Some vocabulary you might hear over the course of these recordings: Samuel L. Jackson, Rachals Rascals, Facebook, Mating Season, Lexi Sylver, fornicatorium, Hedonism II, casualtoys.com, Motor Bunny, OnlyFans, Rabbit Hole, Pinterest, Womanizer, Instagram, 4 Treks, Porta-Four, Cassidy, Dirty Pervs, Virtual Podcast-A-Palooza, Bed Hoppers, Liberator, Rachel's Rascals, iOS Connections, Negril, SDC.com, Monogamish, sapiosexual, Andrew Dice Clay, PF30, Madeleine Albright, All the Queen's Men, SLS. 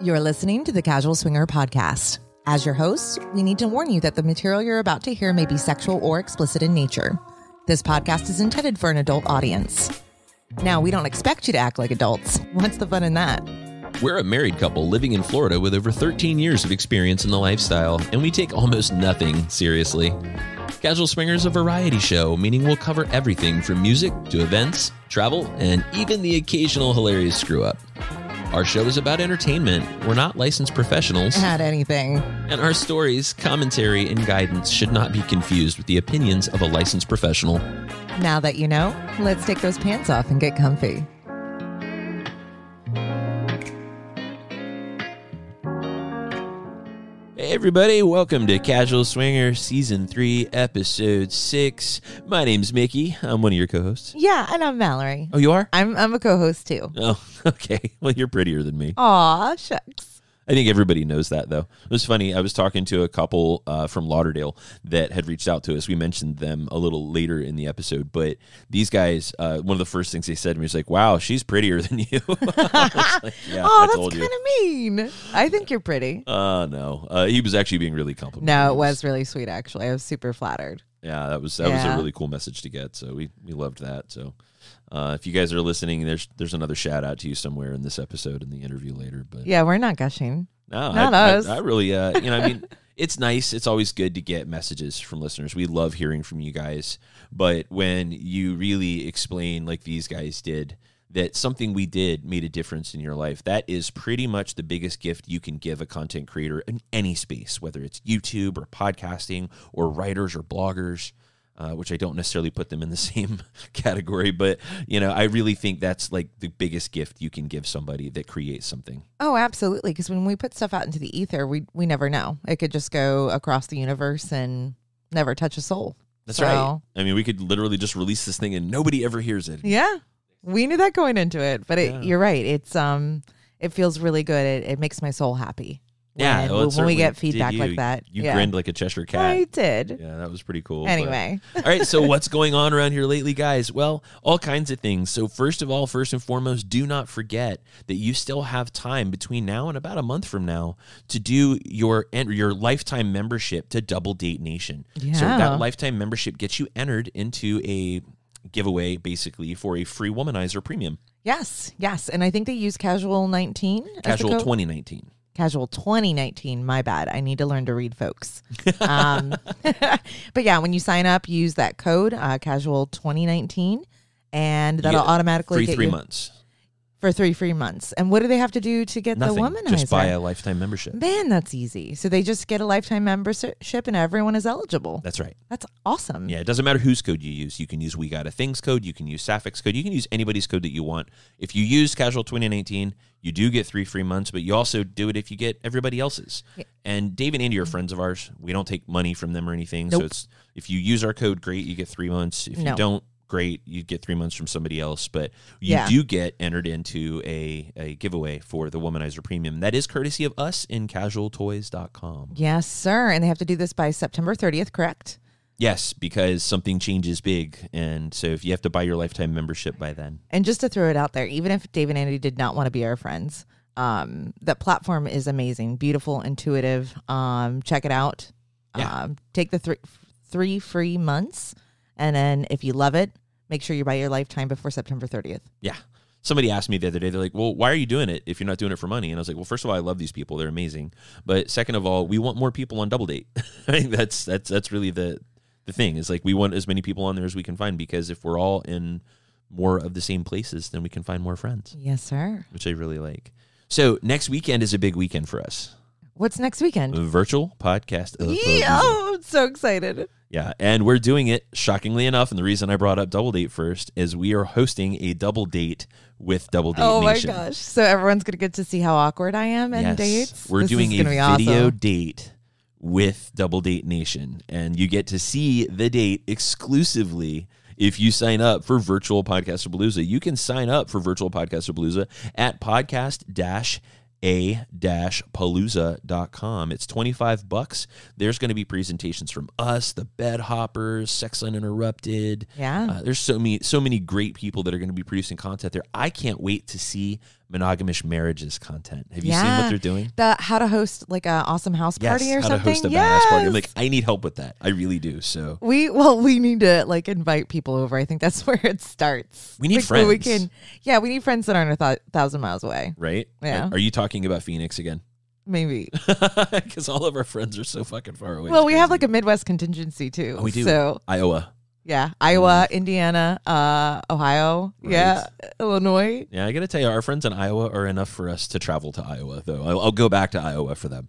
You're listening to the Casual Swinger Podcast. As your hosts, we need to warn you that the material you're about to hear may be sexual or explicit in nature. This podcast is intended for an adult audience. Now, we don't expect you to act like adults. What's the fun in that? We're a married couple living in Florida with over 13 years of experience in the lifestyle, and we take almost nothing seriously. Casual Swinger is a variety show, meaning we'll cover everything from music to events, travel, and even the occasional hilarious screw-up. Our show is about entertainment. We're not licensed professionals at anything. And our stories, commentary, and guidance should not be confused with the opinions of a licensed professional. Now that you know, let's take those pants off and get comfy. Hey everybody, welcome to Casual Swinger Season 3, Episode 6. My name's Mickey. I'm one of your co-hosts. Yeah, and I'm Mallory. Oh, you are? I'm a co-host too. Oh, okay. Well, you're prettier than me. Aw, shucks. I think everybody knows that though. It was funny. I was talking to a couple from Lauderdale that had reached out to us. We mentioned them a little later in the episode, but these guys, one of the first things they said to me was like, wow, she's prettier than you. Like, yeah, oh, that's kind of mean. I think you're pretty. No. He was actually being really complimentary. No, it was really sweet actually. I was super flattered. Yeah, that was a really cool message to get. So we loved that. So if you guys are listening, there's another shout out to you somewhere in this episode in the interview later. But yeah, we're not gushing. No, not us. I really, you know, I mean, it's nice. It's always good to get messages from listeners. We love hearing from you guys. But when you really explain, like these guys did, that something we did made a difference in your life, that is pretty much the biggest gift you can give a content creator in any space, whether it's YouTube or podcasting or writers or bloggers. Which I don't necessarily put them in the same category, but, you know, I really think that's like the biggest gift you can give somebody that creates something. Oh, absolutely. Because when we put stuff out into the ether, we never know. It could just go across the universe and never touch a soul. That's right. I mean, we could literally just release this thing and nobody ever hears it. Yeah. We knew that going into it, but you're right. It's it feels really good. It makes my soul happy. Yeah, when we get feedback like that. You grinned like a Cheshire cat. I did. Yeah, that was pretty cool. Anyway. All right, so what's going on around here lately, guys? Well, all kinds of things. So first and foremost, do not forget that you still have time between now and about a month from now to do your lifetime membership to Double Date Nation. Yeah. So that lifetime membership gets you entered into a giveaway, basically, for a free Womanizer premium. Yes, yes. And I think they use Casual 19. Casual 2019. Casual 2019, my bad. I need to learn to read, folks. But yeah, when you sign up, use that code, Casual 2019, and that'll automatically get you for 3 free months. And what do they have to do to get the Womanizer? Just buy a lifetime membership. Man, that's easy. So they just get a lifetime membership and everyone is eligible. That's right. That's awesome. Yeah, it doesn't matter whose code you use. You can use We Got a Things code. You can use Sapphics code. You can use anybody's code that you want. If you use Casual 2019, you do get 3 free months, but you also do it if you get everybody else's. Yeah. And Dave and Andy are friends of ours. We don't take money from them or anything. Nope. So it's if you use our code, great, you get 3 months. If you don't, great, you get 3 months from somebody else, but you do get entered into a giveaway for the Womanizer Premium. That is courtesy of us in casualtoys.com. Yes, sir. And they have to do this by September 30th, correct? Yes, because something changes big. And so if you have to buy your lifetime membership by then. And just to throw it out there, even if Dave and Andy did not want to be our friends, that platform is amazing, beautiful, intuitive. Check it out. Yeah. Take the three free months. And then if you love it, make sure you buy your lifetime before September 30th. Yeah. Somebody asked me the other day, they're like, well, why are you doing it if you're not doing it for money? And I was like, well, first of all, I love these people. They're amazing. But second of all, we want more people on Double Date. I think that's really the thing. It's like we want as many people on there as we can find, because if we're all in more of the same places, then we can find more friends. Yes, sir. Which I really like. So next weekend is a big weekend for us. What's next weekend? Virtual Podcast-A-Palooza. Yeah, I'm so excited. Yeah, and we're doing it, shockingly enough, and the reason I brought up Double Date first is we are hosting a Double Date with Double Date Nation. Oh my gosh, so everyone's going to get to see how awkward I am at dates? We're doing a video date with Double Date Nation, and you get to see the date exclusively if you sign up for Virtual Podcast-A-Palooza. You can sign up for Virtual Podcast-A-Palooza at podcast-a-palooza.com. It's $25. There's going to be presentations from us, the Bed Hoppers, Sex Line Interrupted. Yeah. There's so many great people that are going to be producing content there. I can't wait to see Monogamish marriages content. Have you seen what they're doing? The how to host like an awesome house party or something. How to host a badass party. I'm like, I need help with that. I really do. So we need to like invite people over. I think that's where it starts. We need like, friends. We need friends that aren't 1,000 miles away. Right? Yeah. Are you talking about Phoenix again? Maybe. Because all of our friends are so fucking far away. Well, we have like a Midwest contingency too. Oh, we do. So Iowa. Yeah, Iowa, Indiana, Ohio, right. Illinois. Yeah, I got to tell you, our friends in Iowa are enough for us to travel to Iowa, though. I'll go back to Iowa for them.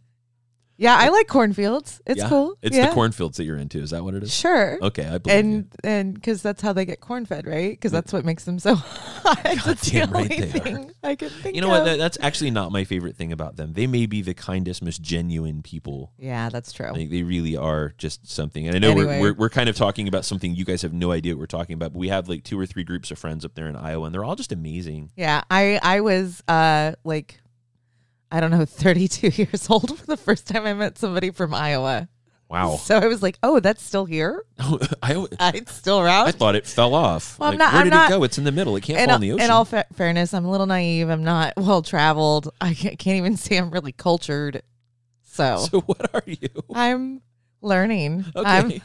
Yeah, I like cornfields. It's cool. It's the cornfields that you're into. Is that what it is? Sure. Okay, I believe you. And because that's how they get corn-fed, right? Because that's what makes them so hot. That's the only thing I can think of. You know what? That's actually not my favorite thing about them. They may be the kindest, most genuine people. Yeah, that's true. Like, they really are just something. And I know we're kind of talking about something you guys have no idea what we're talking about, but we have like 2 or 3 groups of friends up there in Iowa, and they're all just amazing. Yeah, I was like... I don't know, 32 years old for the first time I met somebody from Iowa. Wow. So I was like, oh, that's still here? It's still around? I thought it fell off. Well, like, where did it go? It's in the middle. It can't fall in the ocean. In all fairness, I'm a little naive. I'm not well-traveled. I can't even say I'm really cultured. So what are you? I'm learning. Okay.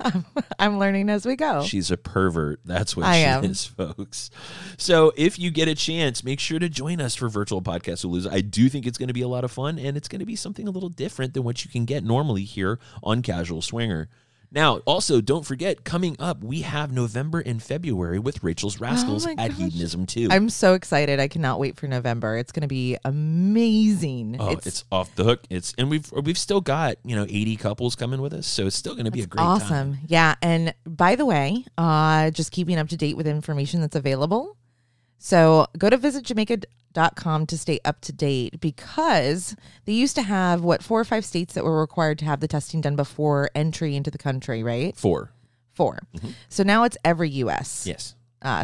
I'm learning as we go. She's a pervert. That's what she is, folks. So if you get a chance, make sure to join us for Virtual Podcast-A-Palooza. I do think it's going to be a lot of fun, and it's going to be something a little different than what you can get normally here on Casual Swinger. Now, also, don't forget, coming up, we have November and February with Rachel's Rascals at Hedonism II. I'm so excited. I cannot wait for November. It's going to be amazing. Oh, it's off the hook. And we've still got, 80 couples coming with us, so it's still going to be a great time. Awesome. Yeah, and by the way, just keeping up to date with information that's available. So go to visitjamaica.com to stay up to date, because they used to have, 4 or 5 states that were required to have the testing done before entry into the country, right? 4. So now it's every U.S.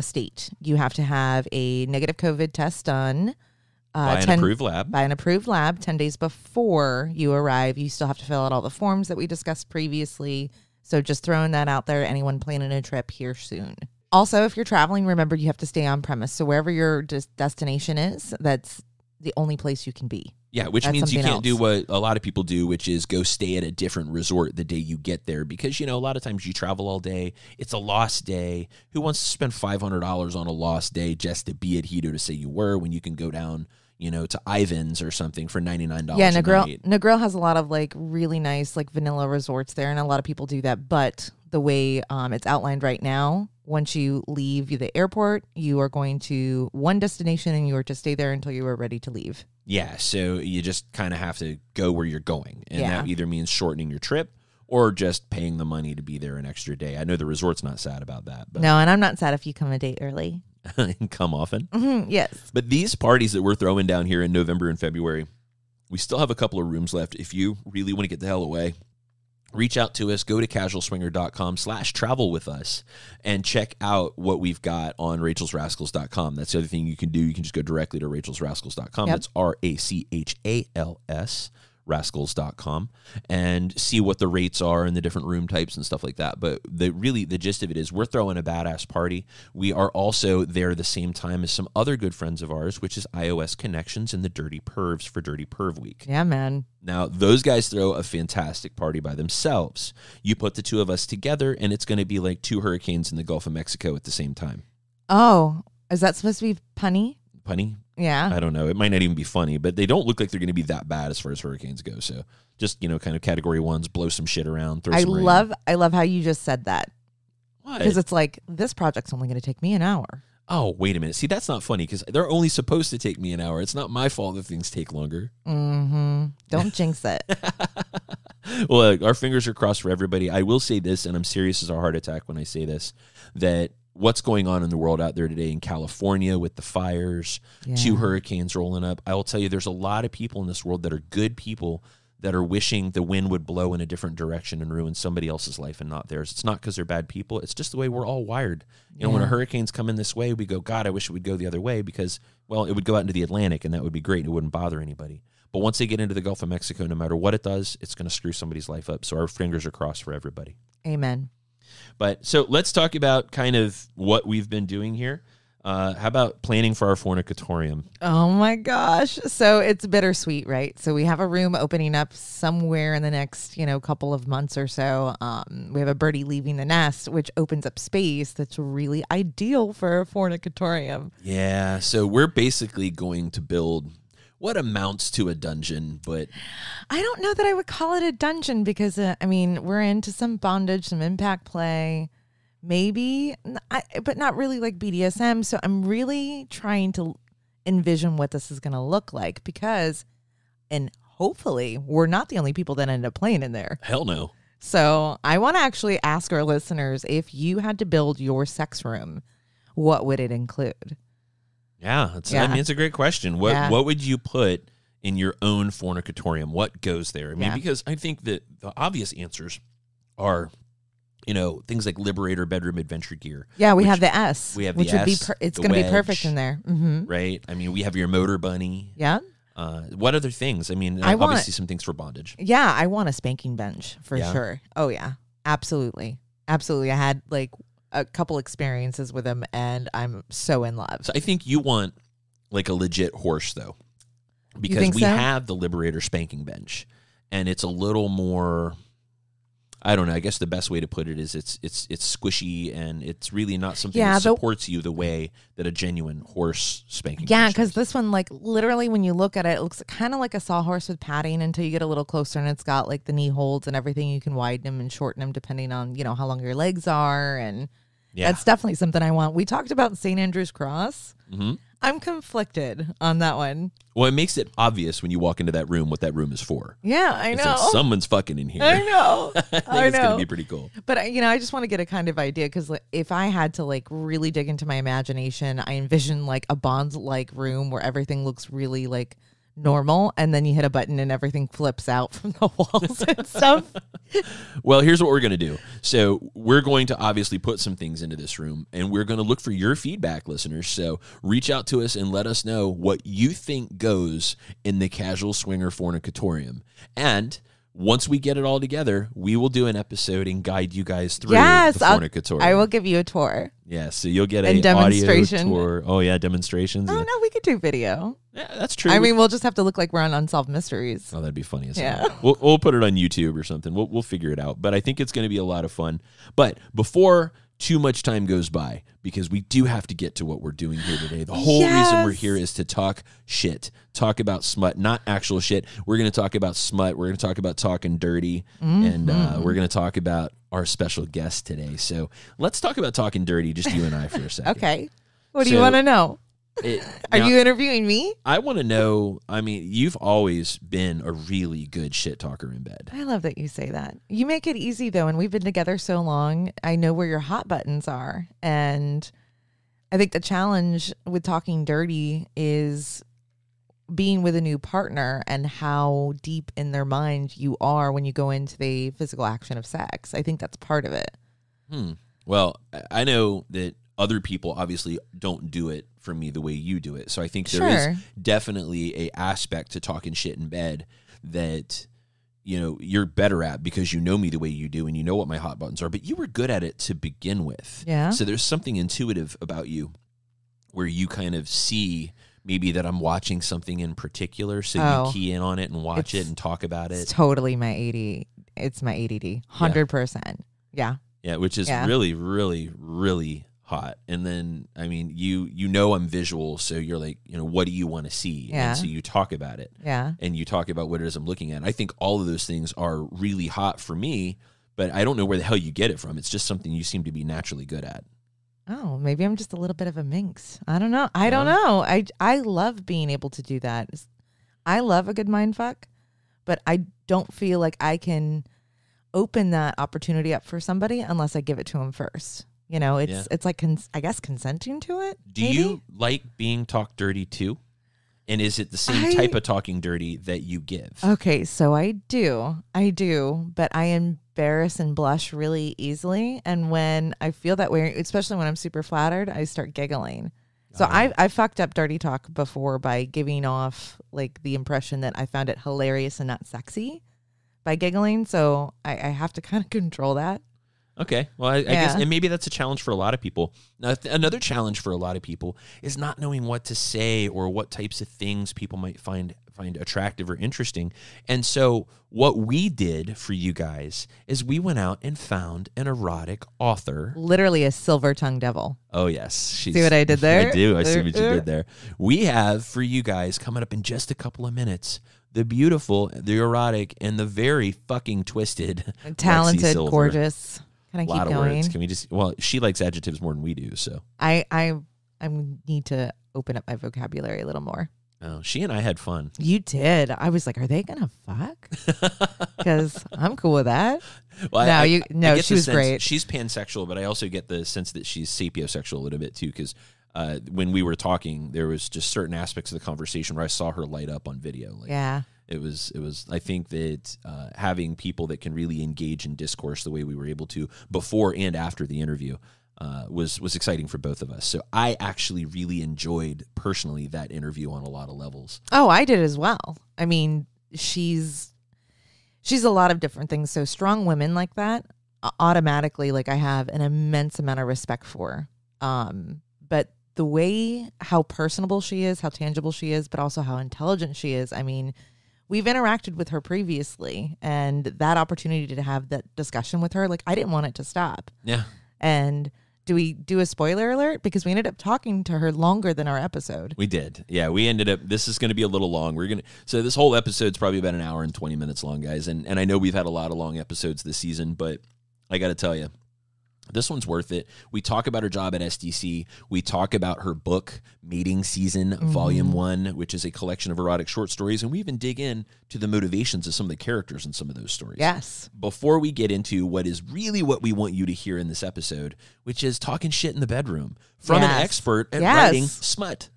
State. You have to have a negative COVID test done. By an approved lab 10 days before you arrive. You still have to fill out all the forms that we discussed previously. So just throwing that out there. Anyone planning a trip here soon. Also, if you're traveling, remember you have to stay on premise. So wherever your destination is, that's the only place you can be. Yeah, which means you can't do what a lot of people do, which is go stay at a different resort the day you get there. Because, a lot of times you travel all day. It's a lost day. Who wants to spend $500 on a lost day just to be at Hedo to say you were, when you can go down, to Ivan's or something for $99 a night? Yeah, Negril has a lot of, really nice, vanilla resorts there, and a lot of people do that. But the way it's outlined right now, once you leave the airport, you are going to one destination, and you are to stay there until you are ready to leave. Yeah, so you just kind of have to go where you're going. And that either means shortening your trip or just paying the money to be there an extra day. I know the resort's not sad about that. But no, and I'm not sad if you come a day early. And come often. Mm-hmm, yes. But these parties that we're throwing down here in November and February, we still have a couple of rooms left. If you really want to get the hell away, reach out to us. Go to casualswinger.com/travel with us and check out what we've got on rachelsrascals.com. That's the other thing you can do. You can just go directly to rachelsrascals.com. That's RACHALS, rascals.com, and see what the rates are and the different room types and stuff like that. But the gist of it is we're throwing a badass party. We are also there the same time as some other good friends of ours, which is iOS Connections and the Dirty Pervs for Dirty Perv Week. Yeah, man. Now, those guys throw a fantastic party by themselves. You put the two of us together, and it's going to be like 2 hurricanes in the Gulf of Mexico at the same time. Oh, is that supposed to be punny? Punny? Yeah. I don't know. It might not even be funny, but they don't look like they're going to be that bad as far as hurricanes go. So just, kind of category 1s, blow some shit around, throw some rain. I love how you just said that. What? Because it's like, this project's only going to take me an hour. Oh, wait a minute. See, that's not funny because they're only supposed to take me an hour. It's not my fault that things take longer. Mm-hmm. Don't jinx it. Well, our fingers are crossed for everybody. I will say this, and I'm serious as a heart attack when I say this, that what's going on in the world out there today in California with the fires, 2 hurricanes rolling up. I will tell you, there's a lot of people in this world that are good people that are wishing the wind would blow in a different direction and ruin somebody else's life and not theirs. It's not because they're bad people. It's just the way we're all wired. When a hurricane's come in this way, we go, God, I wish it would go the other way because, well, it would go out into the Atlantic and that would be great. It wouldn't bother anybody. But once they get into the Gulf of Mexico, no matter what it does, it's going to screw somebody's life up. So our fingers are crossed for everybody. Amen. But so let's talk about kind of what we've been doing here. How about planning for our fornicatorium? Oh my gosh. So it's bittersweet, right? So we have a room opening up somewhere in the next, couple of months or so. We have a birdie leaving the nest, which opens up space that's really ideal for a fornicatorium. Yeah. So we're basically going to build what amounts to a dungeon, but I don't know that I would call it a dungeon because, I mean, we're into some bondage, some impact play. Maybe, but not really like BDSM. So I'm really trying to envision what this is going to look like because, and hopefully, we're not the only people that end up playing in there. Hell no. So I want to actually ask our listeners, if you had to build your sex room, what would it include? Yeah, I mean, it's a great question. What would you put in your own fornicatorium? What goes there? I mean, because I think that the obvious answers are... things like Liberator bedroom adventure gear. Yeah, we have the S. We have the S. It's going to be perfect in there. Mm-hmm. Right? I mean, we have your Motor Bunny. Yeah. What other things? I mean, obviously some things for bondage. Yeah, I want a spanking bench for sure. Oh, yeah. Absolutely. Absolutely. I had like a couple experiences with them, and I'm so in love. So I think you want like a legit horse, though, because we have the Liberator spanking bench, and it's a little more... I don't know. I guess the best way to put it is it's squishy and it's really not something that supports you the way that a genuine horse spanking. Yeah, because this one, like literally, when you look at it, it looks kind of like a sawhorse with padding until you get a little closer, and it's got like the knee holds and everything. You can widen them and shorten them depending on how long your legs are, and that's definitely something I want. We talked about St. Andrew's Cross. Mm-hmm. I'm conflicted on that one. Well, it makes it obvious when you walk into that room what that room is for. Yeah, I know. Like someone's fucking in here. I know. I think it's going to be pretty cool. But, I just want to get a kind of idea because if I had to, really dig into my imagination, I envision, a Bond-like room where everything looks really, normal, and then you hit a button and everything flips out from the walls and stuff. Well, here's what we're going to do. So we're going to obviously put some things into this room, and we're going to look for your feedback, listeners. So reach out to us and let us know what you think goes in the Casual Swinger Fornicatorium. And once we get it all together, we will do an episode and guide you guys through the fornicatorium. I will give you a tour. Yeah, so you'll get an audio tour. Oh, yeah, demonstrations. Oh, no, we could do video. Yeah, that's true. I mean, we'll just have to look like we're on Unsolved Mysteries. Oh, that'd be funny as hell. Yeah. We'll put it on YouTube or something. We'll figure it out. But I think it's going to be a lot of fun. But before too much time goes by, because we do have to get to what we're doing here today. The whole reason we're here is to talk shit. Talk about smut, not actual shit. We're going to talk about smut. We're going to talk about talking dirty. Mm-hmm. And we're going to talk about our special guest today. So let's talk about talking dirty, just you and I for a second. Okay. What do you want to know? Are you interviewing me? I want to know. I mean, you've always been a really good shit talker in bed. I love that you say that. You make it easy, though, and we've been together so long. I know where your hot buttons are. And I think the challenge with talking dirty is being with a new partner and how deep in their mind you are when you go into the physical action of sex. I think that's part of it. Well, I know that other people obviously don't do it for me the way you do it. So I think there is definitely an aspect to talking shit in bed that, you're better at because you know me the way you do and you know what my hot buttons are, but you were good at it to begin with. Yeah. So there's something intuitive about you where you kind of see maybe that I'm watching something in particular. So you key in on it and watch it and talk about it. It's totally my ADD. It's my ADD. 100%. Yeah. Yeah. Which is really, really, really hot. And then, I mean, I'm visual, so you're like, what do you want to see? Yeah. And so you talk about it. Yeah. And you talk about what it is I'm looking at. I think all of those things are really hot for me, but I don't know where the hell you get it from. It's just something you seem to be naturally good at. Oh, maybe I'm just a little bit of a minx. I don't know. I don't know. I love being able to do that. I love a good mind fuck, but I don't feel like I can open that opportunity up for somebody unless I give it to them first. It's like, I guess, consenting to it. Do you like being talked dirty too? And is it the same type of talking dirty that you give? Okay, so I do, but I embarrass and blush really easily. And when I feel that way, especially when I'm super flattered, I start giggling. So I fucked up dirty talk before by giving off the impression that I found it hilarious and not sexy by giggling. So I have to kind of control that. Okay. Well, I guess, and maybe that's a challenge for a lot of people. Now, another challenge for a lot of people is not knowing what to say or what types of things people might find attractive or interesting. And so what we did for you guys is we went out and found an erotic author. Literally a silver-tongued devil. Oh, yes. See what I did there? I do. I see what you did there. We have for you guys coming up in just a couple of minutes the beautiful, the erotic, and the very fucking twisted talented, gorgeous. Can I keep going? A lot of words. Can we just, well, she likes adjectives more than we do, so. I need to open up my vocabulary a little more. Oh, she and I had fun. You did. I was like, are they going to fuck? Because I'm cool with that. Well, no, she was great. She's pansexual, but I also get the sense that she's sapiosexual a little bit too, because when we were talking, there was just certain aspects of the conversation where I saw her light up on video. Like, yeah. It was. I think that having people that can really engage in discourse the way we were able to before and after the interview was exciting for both of us. So I actually really enjoyed personally that interview on a lot of levels. Oh, I did as well. I mean, she's a lot of different things. So strong women like that automatically, like, I have an immense amount of respect for. But the way how personable she is, how tangible she is, but also how intelligent she is. I mean, we've interacted with her previously, and that opportunity to have that discussion with her, like, I didn't want it to stop. Yeah. And do we do a spoiler alert? Because we ended up talking to her longer than our episode. We did. Yeah, we ended up, this is going to be a little long. So this whole episode's probably about an hour and 20 minutes long, guys. And I know we've had a lot of long episodes this season, but I got to tell you, this one's worth it. We talk about her job at SDC. We talk about her book, Mating Season, Volume 1, which is a collection of erotic short stories. And we even dig in to the motivations of some of the characters in some of those stories. Yes. Before we get into what is really what we want you to hear in this episode, which is talking shit in the bedroom from an expert at writing smut.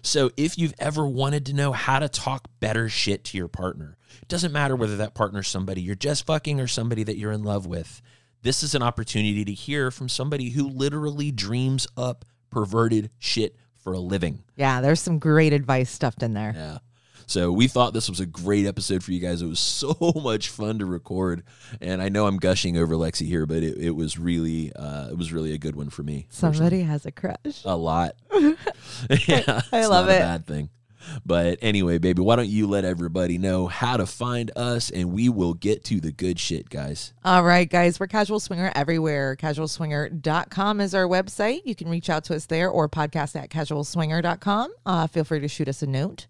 So if you've ever wanted to know how to talk better shit to your partner, it doesn't matter whether that partner's somebody you're just fucking or somebody that you're in love with. This is an opportunity to hear from somebody who literally dreams up perverted shit for a living. Yeah, there's some great advice stuffed in there. Yeah. So we thought this was a great episode for you guys. It was so much fun to record. And I know I'm gushing over Lexi here, but it was really a good one for me. Somebody has a crush. A lot. Yeah. I love it. It's not a bad thing. But anyway, baby, why don't you let everybody know how to find us, and we will get to the good shit, guys. All right, guys, we're Casual Swinger everywhere. Casualswinger.com is our website. You can reach out to us there or podcast@casualswinger.com. Feel free to shoot us a note.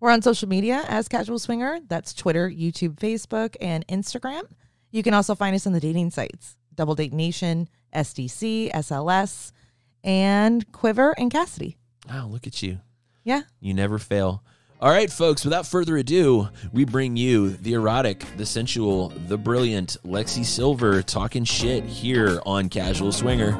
We're on social media as Casual Swinger. That's Twitter, YouTube, Facebook, and Instagram. You can also find us on the dating sites, Double Date Nation, SDC, SLS, and Quiver and Cassidy. Wow, look at you. Yeah. You never fail. All right, folks, without further ado, we bring you the erotic, the sensual, the brilliant Lexi Sylver talking shit here on Casual Swinger.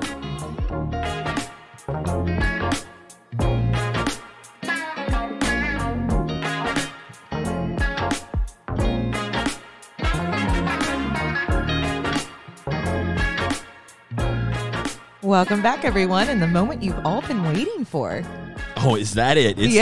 Welcome back, everyone, and the moment you've all been waiting for. Oh, is that it? It's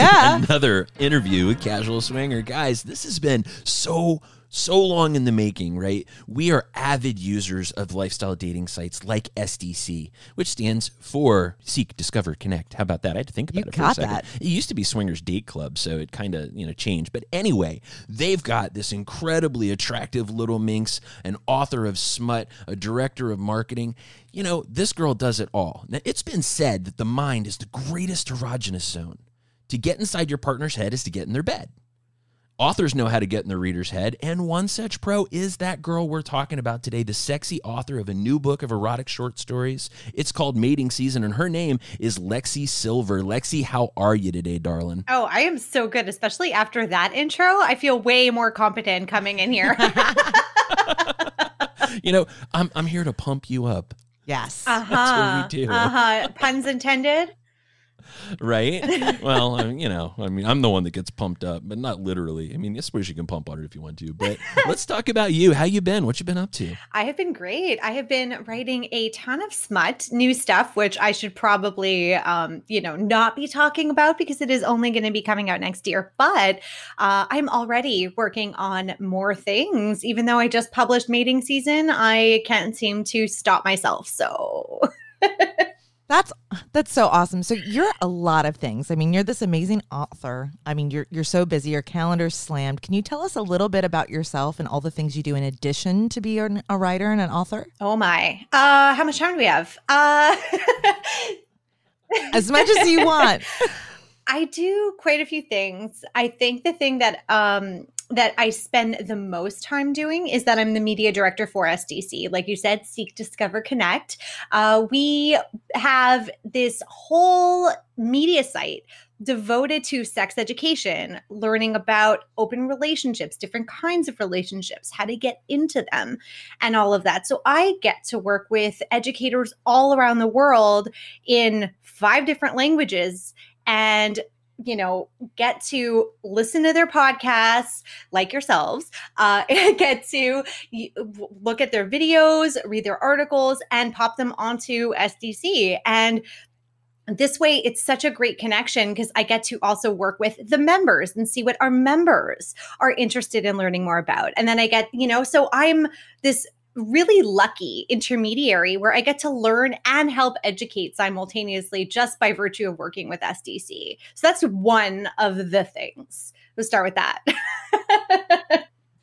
another interview with Casual Swinger. Guys, this has been so long in the making, right? We are avid users of lifestyle dating sites like SDC, which stands for Seek, Discover, Connect. How about that? I had to think about it for a second. It used to be Swingers Date Club, so it kind of, you know, changed. But anyway, they've got this incredibly attractive little minx, an author of smut, a director of marketing. You know, this girl does it all. Now, it's been said that the mind is the greatest erogenous zone. To get inside your partner's head is to get in their bed. Authors know how to get in their reader's head, and one such pro is that girl we're talking about today, the sexy author of a new book of erotic short stories. It's called Mating Season, and her name is Lexi Sylver. Lexi, how are you today, darling? Oh, I am so good, especially after that intro. I feel way more competent coming in here. You know, I'm here to pump you up. Yes. That's what we do. Puns intended. Right? Well, I mean, you know, I mean, I'm the one that gets pumped up, but not literally. I mean, I suppose you can pump on her if you want to, but let's talk about you. How you been? What you been up to? I have been great. I have been writing a ton of smut, new stuff, which I should probably, you know, not be talking about because it is only going to be coming out next year. But I'm already working on more things. Even though I just published Mating Season, I can't seem to stop myself. So... That's so awesome. So you're a lot of things. I mean, you're this amazing author. I mean, you're so busy. Your calendar's slammed. Can you tell us a little bit about yourself and all the things you do in addition to being a writer and an author? Oh my! How much time do we have? As much as you want. I do quite a few things. I think the thing that that I spend the most time doing is that I'm the media director for SDC. Like you said, Seek, Discover, Connect. We have this whole media site devoted to sex education, learning about open relationships, different kinds of relationships, how to get into them, and all of that. So I get to work with educators all around the world in 5 different languages and you know, get to listen to their podcasts like yourselves, get to look at their videos, read their articles, and pop them onto SDC. And this way, it's such a great connection because I get to also work with the members and see what our members are interested in learning more about. And then I get, you know, so I'm this really lucky intermediary where I get to learn and help educate simultaneously just by virtue of working with SDC. So that's one of the things. We'll start with that.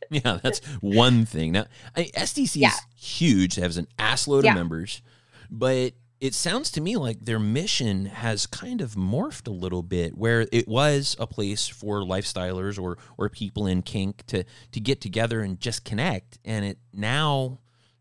Yeah, that's one thing. Now, SDC is huge. It has an assload of members, but it sounds to me like their mission has kind of morphed a little bit where it was a place for lifestylers or people in kink to get together and just connect. And it now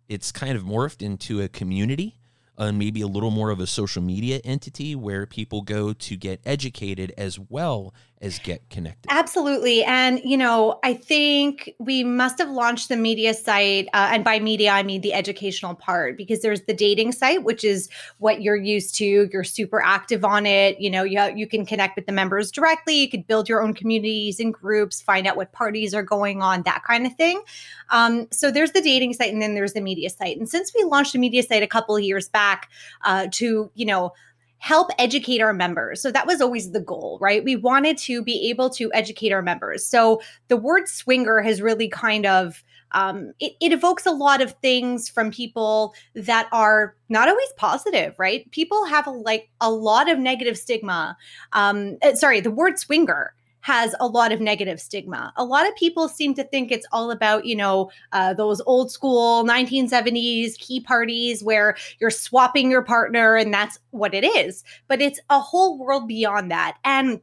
it's kind of morphed into a community and maybe a little more of a social media entity where people go to get educated as well as get connected. Absolutely. And, you know, I think we must have launched the media site. And by media, I mean the educational part, because there's the dating site, which is what you're used to. You're super active on it. You know, you can connect with the members directly. You could build your own communities and groups, find out what parties are going on, that kind of thing. So there's the dating site and then there's the media site. And since we launched the media site a couple of years back to, you know, help educate our members. So that was always the goal, right? We wanted to be able to educate our members. So the word swinger has really kind of, it evokes a lot of things from people that are not always positive, right? People have a lot of negative stigma. Sorry, the word swinger has a lot of negative stigma. A lot of people seem to think it's all about, you know, those old school 1970s key parties where you're swapping your partner and that's what it is. But it's a whole world beyond that. And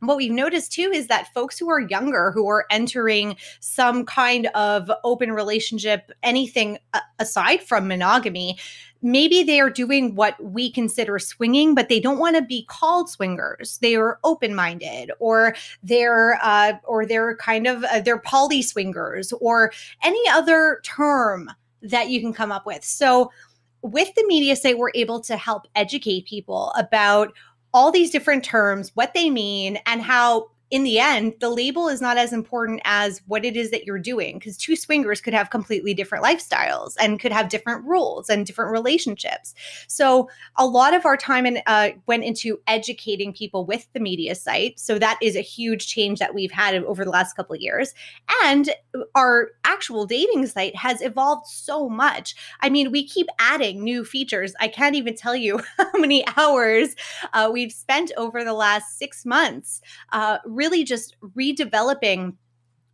what we've noticed too is that folks who are younger, who are entering some kind of open relationship, anything aside from monogamy, maybe they are doing what we consider swinging, but they don't want to be called swingers. They are open-minded, or they're kind of they're poly swingers, or any other term that you can come up with. So, with the media site, we're able to help educate people about all these different terms, what they mean, and how, in the end, the label is not as important as what it is that you're doing, because 2 swingers could have completely different lifestyles and could have different rules and different relationships. So a lot of our time went into educating people with the media site. So that is a huge change that we've had over the last couple of years. And our actual dating site has evolved so much. I mean, we keep adding new features. I can't even tell you how many hours we've spent over the last 6 months really just redeveloping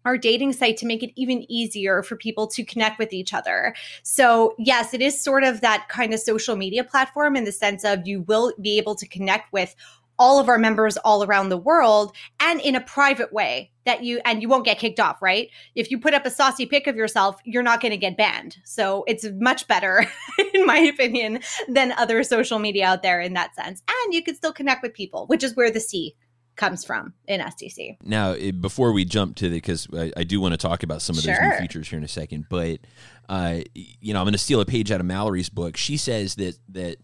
our dating site to make it even easier for people to connect with each other. So yes, it is sort of that kind of social media platform in the sense of you will be able to connect with all of our members all around the world and in a private way that you won't get kicked off, right? If you put up a saucy pic of yourself, you're not going to get banned. So it's much better, in my opinion, than other social media out there in that sense. And you can still connect with people, which is where the C comes from in SDC. Now, before we jump to because I do want to talk about some of those new features here in a second, but you know, I'm going to steal a page out of Mallory's book. She says that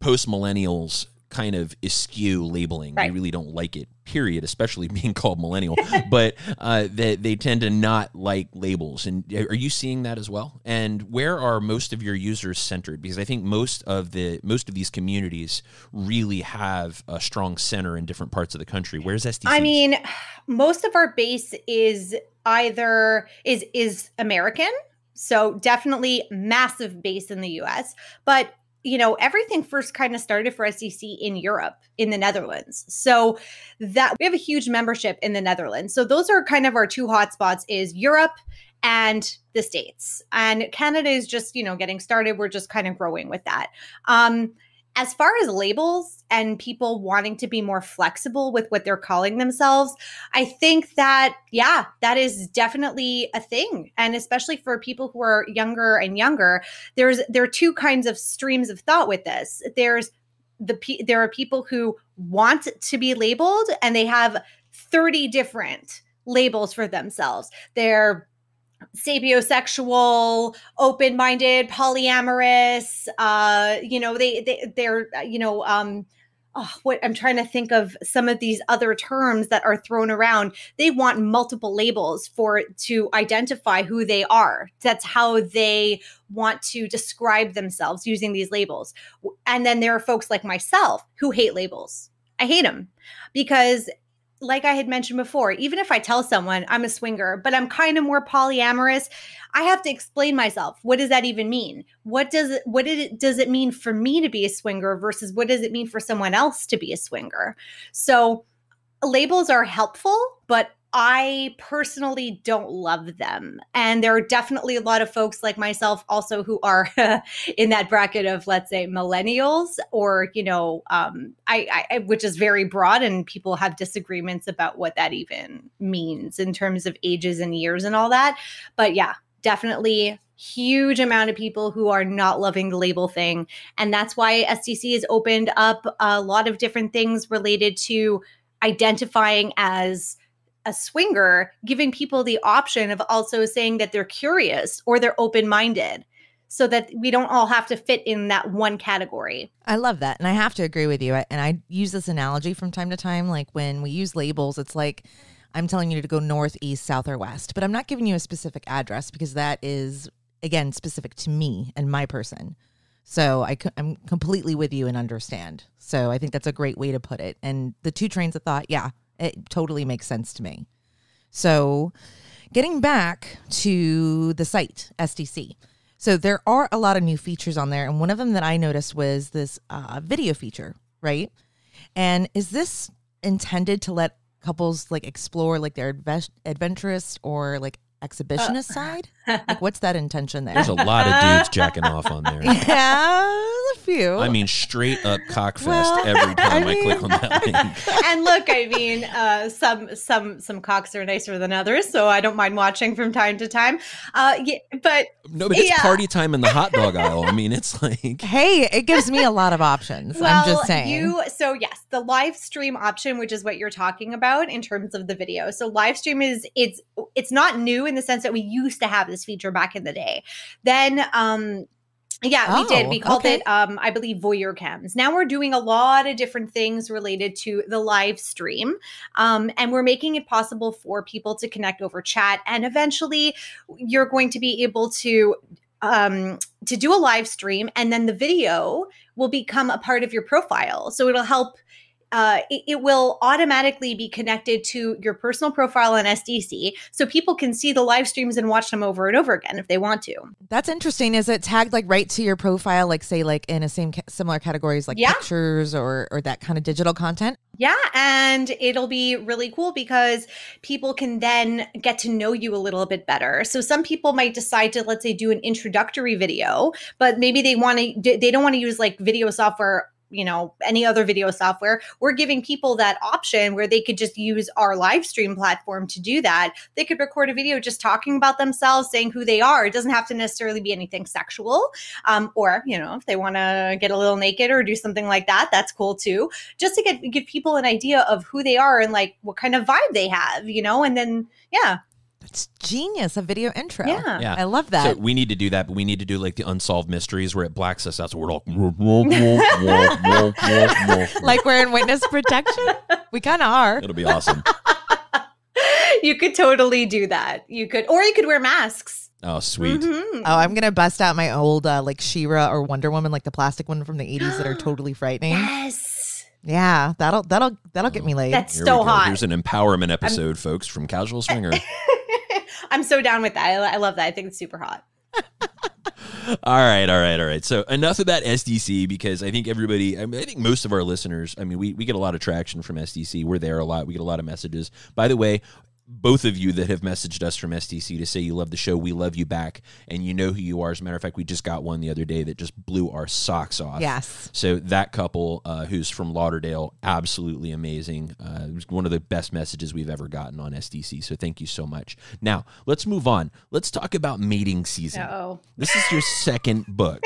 post millennials kind of askew labeling. Right. They really don't like it, period, especially being called millennial. But they tend to not like labels. And are you seeing that as well? And where are most of your users centered? Because I think most of these communities really have a strong center in different parts of the country. Where's SDC? I mean, most of our base is either is American, so definitely massive base in the U.S., but you know, everything first kind of started for SDC in Europe, in the Netherlands. So that we have a huge membership in the Netherlands. So those are kind of our two hotspots: is Europe and the States. And Canada is just, you know, getting started. We're just kind of growing with that. As far as labels and people wanting to be more flexible with what they're calling themselves, I think that, yeah, that is definitely a thing. And especially for people who are younger and younger, there are two kinds of streams of thought with this. There are people who want to be labeled and they have 30 different labels for themselves. They're sapiosexual, open-minded, polyamorous, you know, they're, you know, what I'm trying to think of some of these other terms that are thrown around. They want multiple labels to identify who they are. That's how they want to describe themselves, using these labels. And then there are folks like myself who hate labels. I hate them because, like I had mentioned before, even if I tell someone I'm a swinger, but I'm kind of more polyamorous, I have to explain myself. What does that even mean? What does it mean for me to be a swinger versus what does it mean for someone else to be a swinger? So labels are helpful, but I personally don't love them. And there are definitely a lot of folks like myself also who are in that bracket of, let's say, millennials, or, you know, which is very broad, and people have disagreements about what that even means in terms of ages and years and all that. But yeah, definitely huge amount of people who are not loving the label thing. And that's why SDC has opened up a lot of different things related to identifying as a swinger, giving people the option of also saying that they're curious or they're open-minded, so that we don't all have to fit in that one category. I love that. And I have to agree with you. And I use this analogy from time to time. Like when we use labels, it's like I'm telling you to go north, east, south, or west, but I'm not giving you a specific address because that is, again, specific to me and my person. So I'm completely with you and understand. So I think that's a great way to put it. And the two trains of thought, yeah, it totally makes sense to me. So getting back to the site, SDC. So there are a lot of new features on there. And one of them that I noticed was this video feature, right? And is this intended to let couples like explore like their adventurous or like exhibitionist side? Like, what's that intention there? There's a lot of dudes jacking off on there. Yeah. Few. I mean, straight up cockfest every time I click on that link. And look, I mean, some cocks are nicer than others, so I don't mind watching from time to time. Yeah, but no, but it's party time in the hot dog aisle. I mean, it's like, hey, it gives me a lot of options. Well, I'm just saying. So yes, the live stream option, which is what you're talking about in terms of the video. So live stream it's not new in the sense that we used to have this feature back in the day. Then we did. We called it, I believe, voyeur cams. Now we're doing a lot of different things related to the live stream, and we're making it possible for people to connect over chat. And eventually, you're going to be able to do a live stream, and then the video will become a part of your profile. So it'll help. It will automatically be connected to your personal profile on SDC, so people can see the live streams and watch them over and over again if they want to. That's interesting. Is it tagged like right to your profile, like say like in a similar categories like pictures or that kind of digital content? Yeah, and it'll be really cool because people can then get to know you a little bit better. So some people might decide to, let's say, do an introductory video, but maybe they don't want to use like video software, you know, any other video software. We're giving people that option where they could just use our live stream platform to do that. They could record a video just talking about themselves, saying who they are. It doesn't have to necessarily be anything sexual, or, you know, if they want to get a little naked or do something like that, that's cool too. Just to give people an idea of who they are and like what kind of vibe they have, you know, and then, yeah. It's genius, a video intro. Yeah. I love that. So we need to do that, but we need to do like the unsolved mysteries where it blacks us out. So we're all like we're in witness protection. We kind of are. It'll be awesome. You could totally do that. You could, or you could wear masks. Oh, sweet. Mm-hmm. Oh, I'm going to bust out my old like She-Ra or Wonder Woman, like the plastic one from the 80s that are totally frightening. Yes. Yeah, that'll get me laid. That's so hot. Here's an empowerment episode, folks, from Casual Swinger. I'm so down with that. I love that. I think it's super hot. All right. So enough about SDC, because I think I think most of our listeners, we get a lot of traction from SDC. We're there a lot. We get a lot of messages. By the way, both of you that have messaged us from SDC to say you love the show, we love you back, and you know who you are. As a matter of fact, we just got one the other day that just blew our socks off. Yes. So that couple who's from Lauderdale, absolutely amazing. It was one of the best messages we've ever gotten on SDC, so thank you so much. Now, let's move on. Let's talk about Mating Season. Uh-oh. This is your second book.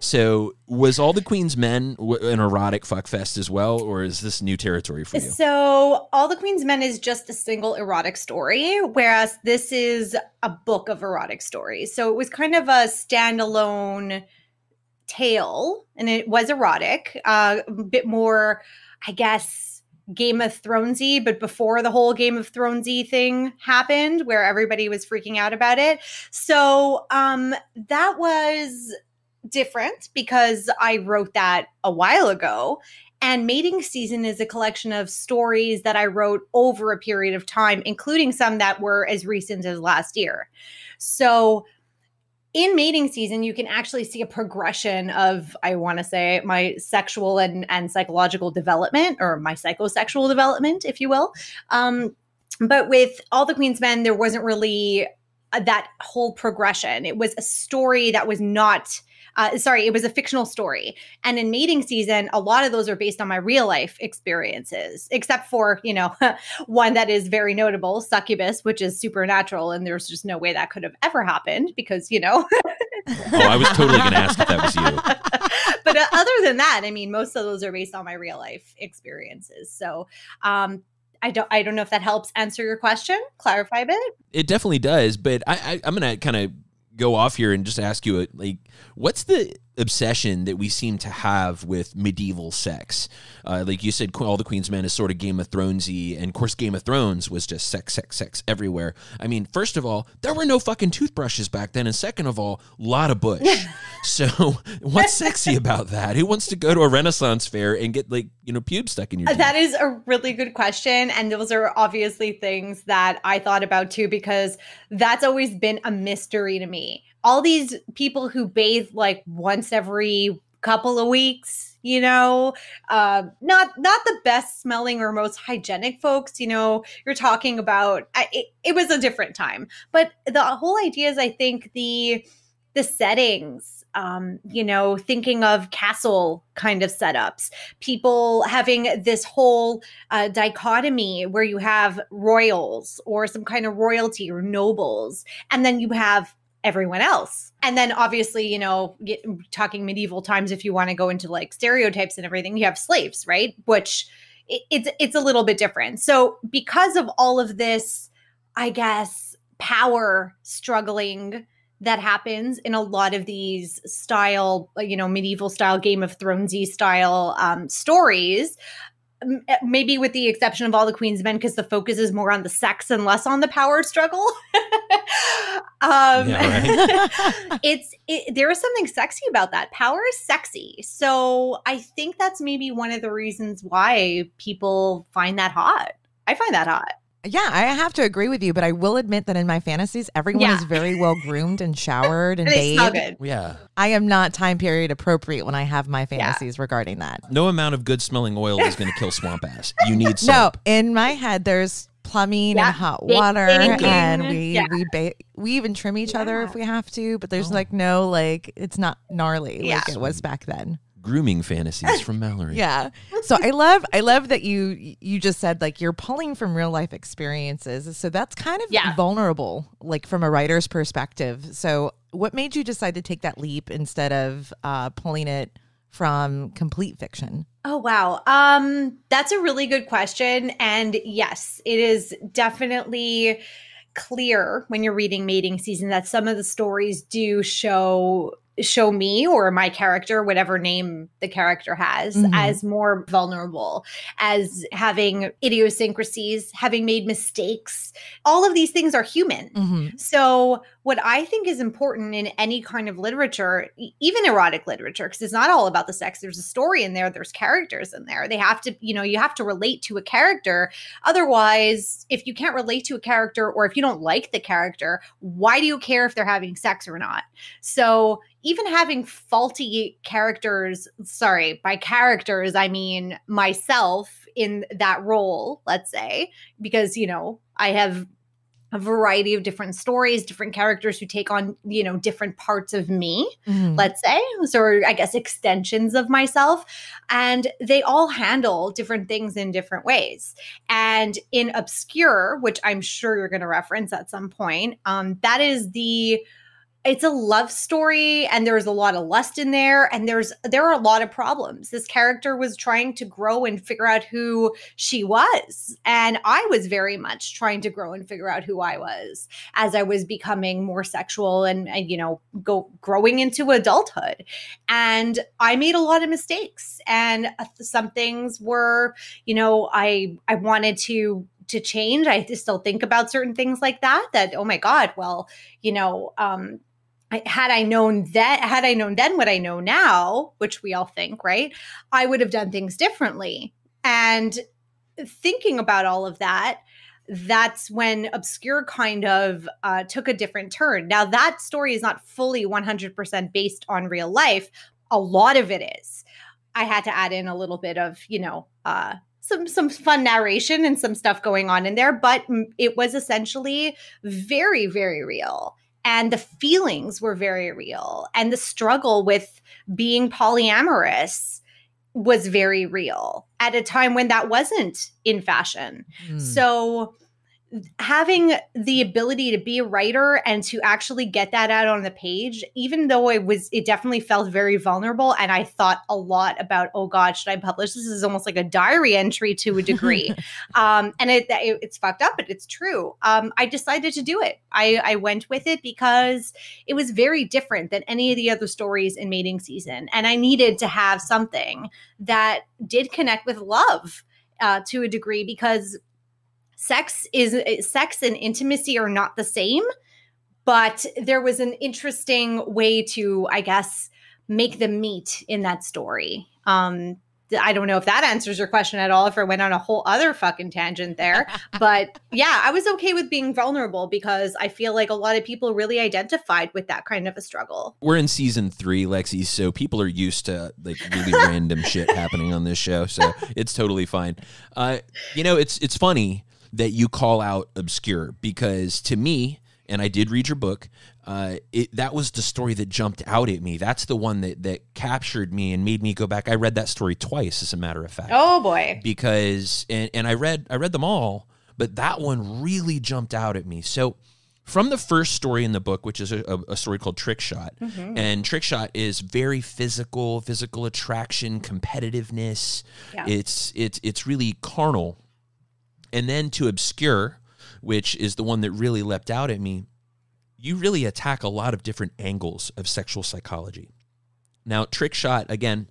So was All the Queen's Men an erotic fuckfest as well, or is this new territory for you? So All the Queen's Men is just a single erotic story, whereas this is a book of erotic stories. So it was kind of a standalone tale, and it was erotic, a bit more, I guess, Game of Thronesy, but before the whole Game of Thronesy thing happened where everybody was freaking out about it. So that was different because I wrote that a while ago, and Mating Season is a collection of stories that I wrote over a period of time, including some that were as recent as last year. So in Mating Season, you can actually see a progression of, I want to say, my sexual and psychological development, or my psychosexual development, if you will. But with All the Queen's Men, there wasn't really that whole progression. It was a story that was not... it was a fictional story. And in Mating Season, a lot of those are based on my real life experiences, except for, one that is very notable, Succubus, which is supernatural. And there's just no way that could have ever happened because, Oh, I was totally going to ask if that was you. But other than that, most of those are based on my real life experiences. So, I don't know if that helps answer your question, clarify a bit. It definitely does. But I'm going to kind of go off here and just ask you, what's the obsession that we seem to have with medieval sex? Like you said, All the Queen's Men is sort of Game of Thronesy, and of course Game of Thrones was just sex everywhere. First of all, there were no fucking toothbrushes back then, and second of all, a lot of bush. So what's sexy about that? Who wants to go to a Renaissance fair and get pubes stuck in your teeth? That is a really good question, and those are obviously things that I thought about too, because that's always been a mystery to me. All these people who bathe like once every couple of weeks, not the best smelling or most hygienic folks, you're talking about, it was a different time. But the whole idea is, I think, the settings, thinking of castle kind of setups, people having this whole dichotomy where you have royals or some kind of royalty or nobles, and then you have everyone else. And then obviously, talking medieval times, if you want to go into like stereotypes and everything, you have slaves, right? Which it's a little bit different. So because of all of this, I guess, power struggling that happens in a lot of these style, medieval style, Game of Thronesy style stories, maybe with the exception of All the Queen's Men, because the focus is more on the sex and less on the power struggle. There is something sexy about that. Power is sexy. So I think that's maybe one of the reasons why people find that hot. I find that hot. Yeah, I have to agree with you, but I will admit that in my fantasies, everyone is very well groomed and showered and bathed. So good. Yeah. I am not time period appropriate when I have my fantasies regarding that. No amount of good smelling oil is going to kill swamp ass. You need soap. No, in my head, there's plumbing and hot water, and we even trim each other if we have to, but there's it's not gnarly like it was back then. Grooming fantasies from Mallory. Yeah. So I love that you just said you're pulling from real life experiences. So that's kind of vulnerable, from a writer's perspective. So what made you decide to take that leap instead of pulling it from complete fiction? Oh, wow. That's a really good question. And yes, it is definitely clear when you're reading Mating Season that some of the stories do show me or my character, whatever name the character has, mm-hmm. as more vulnerable, as having idiosyncrasies, having made mistakes. All of these things are human. Mm-hmm. So what I think is important in any kind of literature, even erotic literature, because it's not all about the sex. There's a story in there. There's characters in there. They have to, you have to relate to a character. Otherwise, if you can't relate to a character or if you don't like the character, why do you care if they're having sex or not? So even having faulty characters, sorry, by characters, I mean myself in that role, let's say, because, I have a variety of different stories, different characters who take on, different parts of me, mm-hmm. let's say. So I guess extensions of myself. And they all handle different things in different ways. And in Obscure, which I'm sure you're going to reference at some point, that is it's a love story, and there's a lot of lust in there, and there are a lot of problems. This character was trying to grow and figure out who she was, and I was very much trying to grow and figure out who I was as I was becoming more sexual and growing into adulthood. And I made a lot of mistakes, and some things were, I wanted to change. I still think about certain things like that, oh my God, well, had I known then what I know now, which we all think, right? I would have done things differently. And thinking about all of that, that's when Obscure kind of took a different turn. Now that story is not fully 100% based on real life. A lot of it is. I had to add in a little bit of, some fun narration and some stuff going on in there, but it was essentially very, very real. And the feelings were very real. And the struggle with being polyamorous was very real at a time when that wasn't in fashion. Mm. So having the ability to be a writer and to actually get that out on the page, even though it definitely felt very vulnerable. And I thought a lot about, oh God, should I publish this? This is almost like a diary entry to a degree. And it's fucked up, but it's true. I decided to do it. I went with it because it was very different than any of the other stories in Mating Season. And I needed to have something that did connect with love to a degree, because sex and intimacy are not the same, but there was an interesting way to, I guess, make them meet in that story. I don't know if that answers your question at all, if I went on a whole other fucking tangent there, but yeah, I was okay with being vulnerable because I feel like a lot of people really identified with that kind of a struggle. We're in season 3, Lexi, so people are used to like really random shit happening on this show. So it's totally fine. It's funny that you call out Obscure, because to me, and I did read your book, that was the story that jumped out at me. That's the one that captured me and made me go back. I read that story twice, as a matter of fact. Oh boy. Because and I read them all, but that one really jumped out at me. So from the first story in the book, which is a story called Trick Shot, mm-hmm. and Trick Shot is very physical attraction, competitiveness. Yeah. It's really carnal. And then to Obscure, which is the one that really leapt out at me, you really attack a lot of different angles of sexual psychology. Now, Trick Shot, again,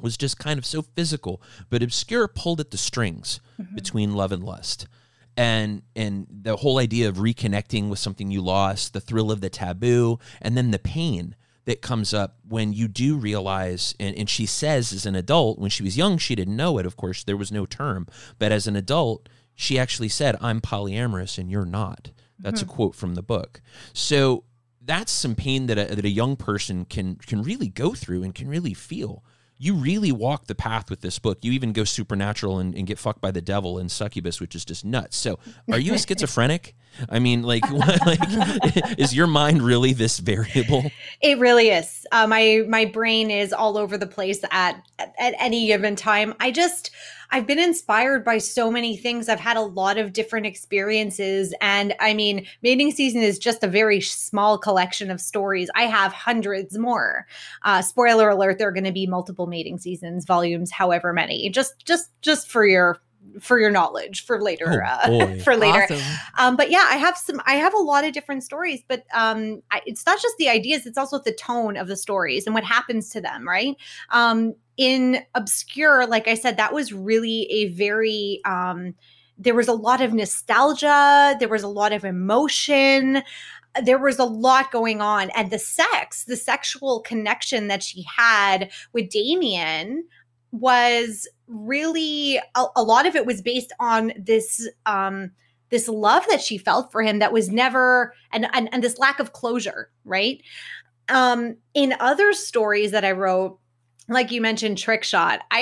was just kind of so physical, but Obscure pulled at the strings mm-hmm. between love and lust. And the whole idea of reconnecting with something you lost, the thrill of the taboo, and then the pain that comes up when you do realize, and she says as an adult, when she was young, she didn't know it, of course, there was no term, but as an adult, she actually said, I'm polyamorous and you're not. That's mm-hmm. a quote from the book. So that's some pain that a young person can really go through and can really feel. You really walk the path with this book. You even go supernatural and get fucked by the devil in Succubus, which is just nuts. So are you a schizophrenic? I mean, is your mind really this variable? It really is. My brain is all over the place at any given time. I've been inspired by so many things. I've had a lot of different experiences. And I mean, Mating Season is just a very small collection of stories. I have hundreds more. Spoiler alert, there are going to be multiple Mating Seasons, volumes, however many, just for your for your knowledge for later, for later. Awesome. But yeah, I have a lot of different stories, but it's not just the ideas, it's also the tone of the stories and what happens to them. Right. In Obscure, like I said, that was really a very, there was a lot of nostalgia. There was a lot of emotion. There was a lot going on. And the sexual connection that she had with Damien was really, a lot of it was based on this, this love that she felt for him that was never, and this lack of closure, right? In other stories that I wrote, like you mentioned, Trick Shot. I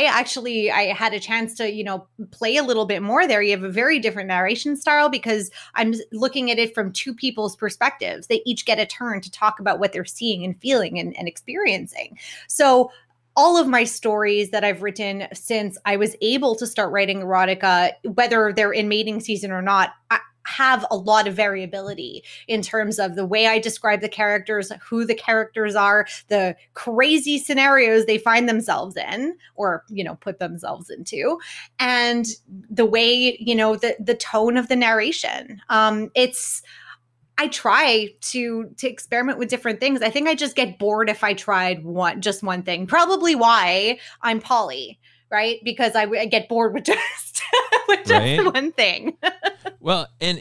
had a chance to, play a little bit more there. You have a very different narration style because I'm looking at it from two people's perspectives. They each get a turn to talk about what they're seeing and feeling and experiencing. So all of my stories that I've written since I was able to start writing erotica, whether they're in mating season or not, I have a lot of variability in terms of the way I describe the characters, who the characters are, the crazy scenarios they find themselves in or, put themselves into, and the way, the tone of the narration. I try to experiment with different things. I think I just get bored if I tried just one thing, probably why I'm poly. Right? Because I get bored with just one thing. Well, and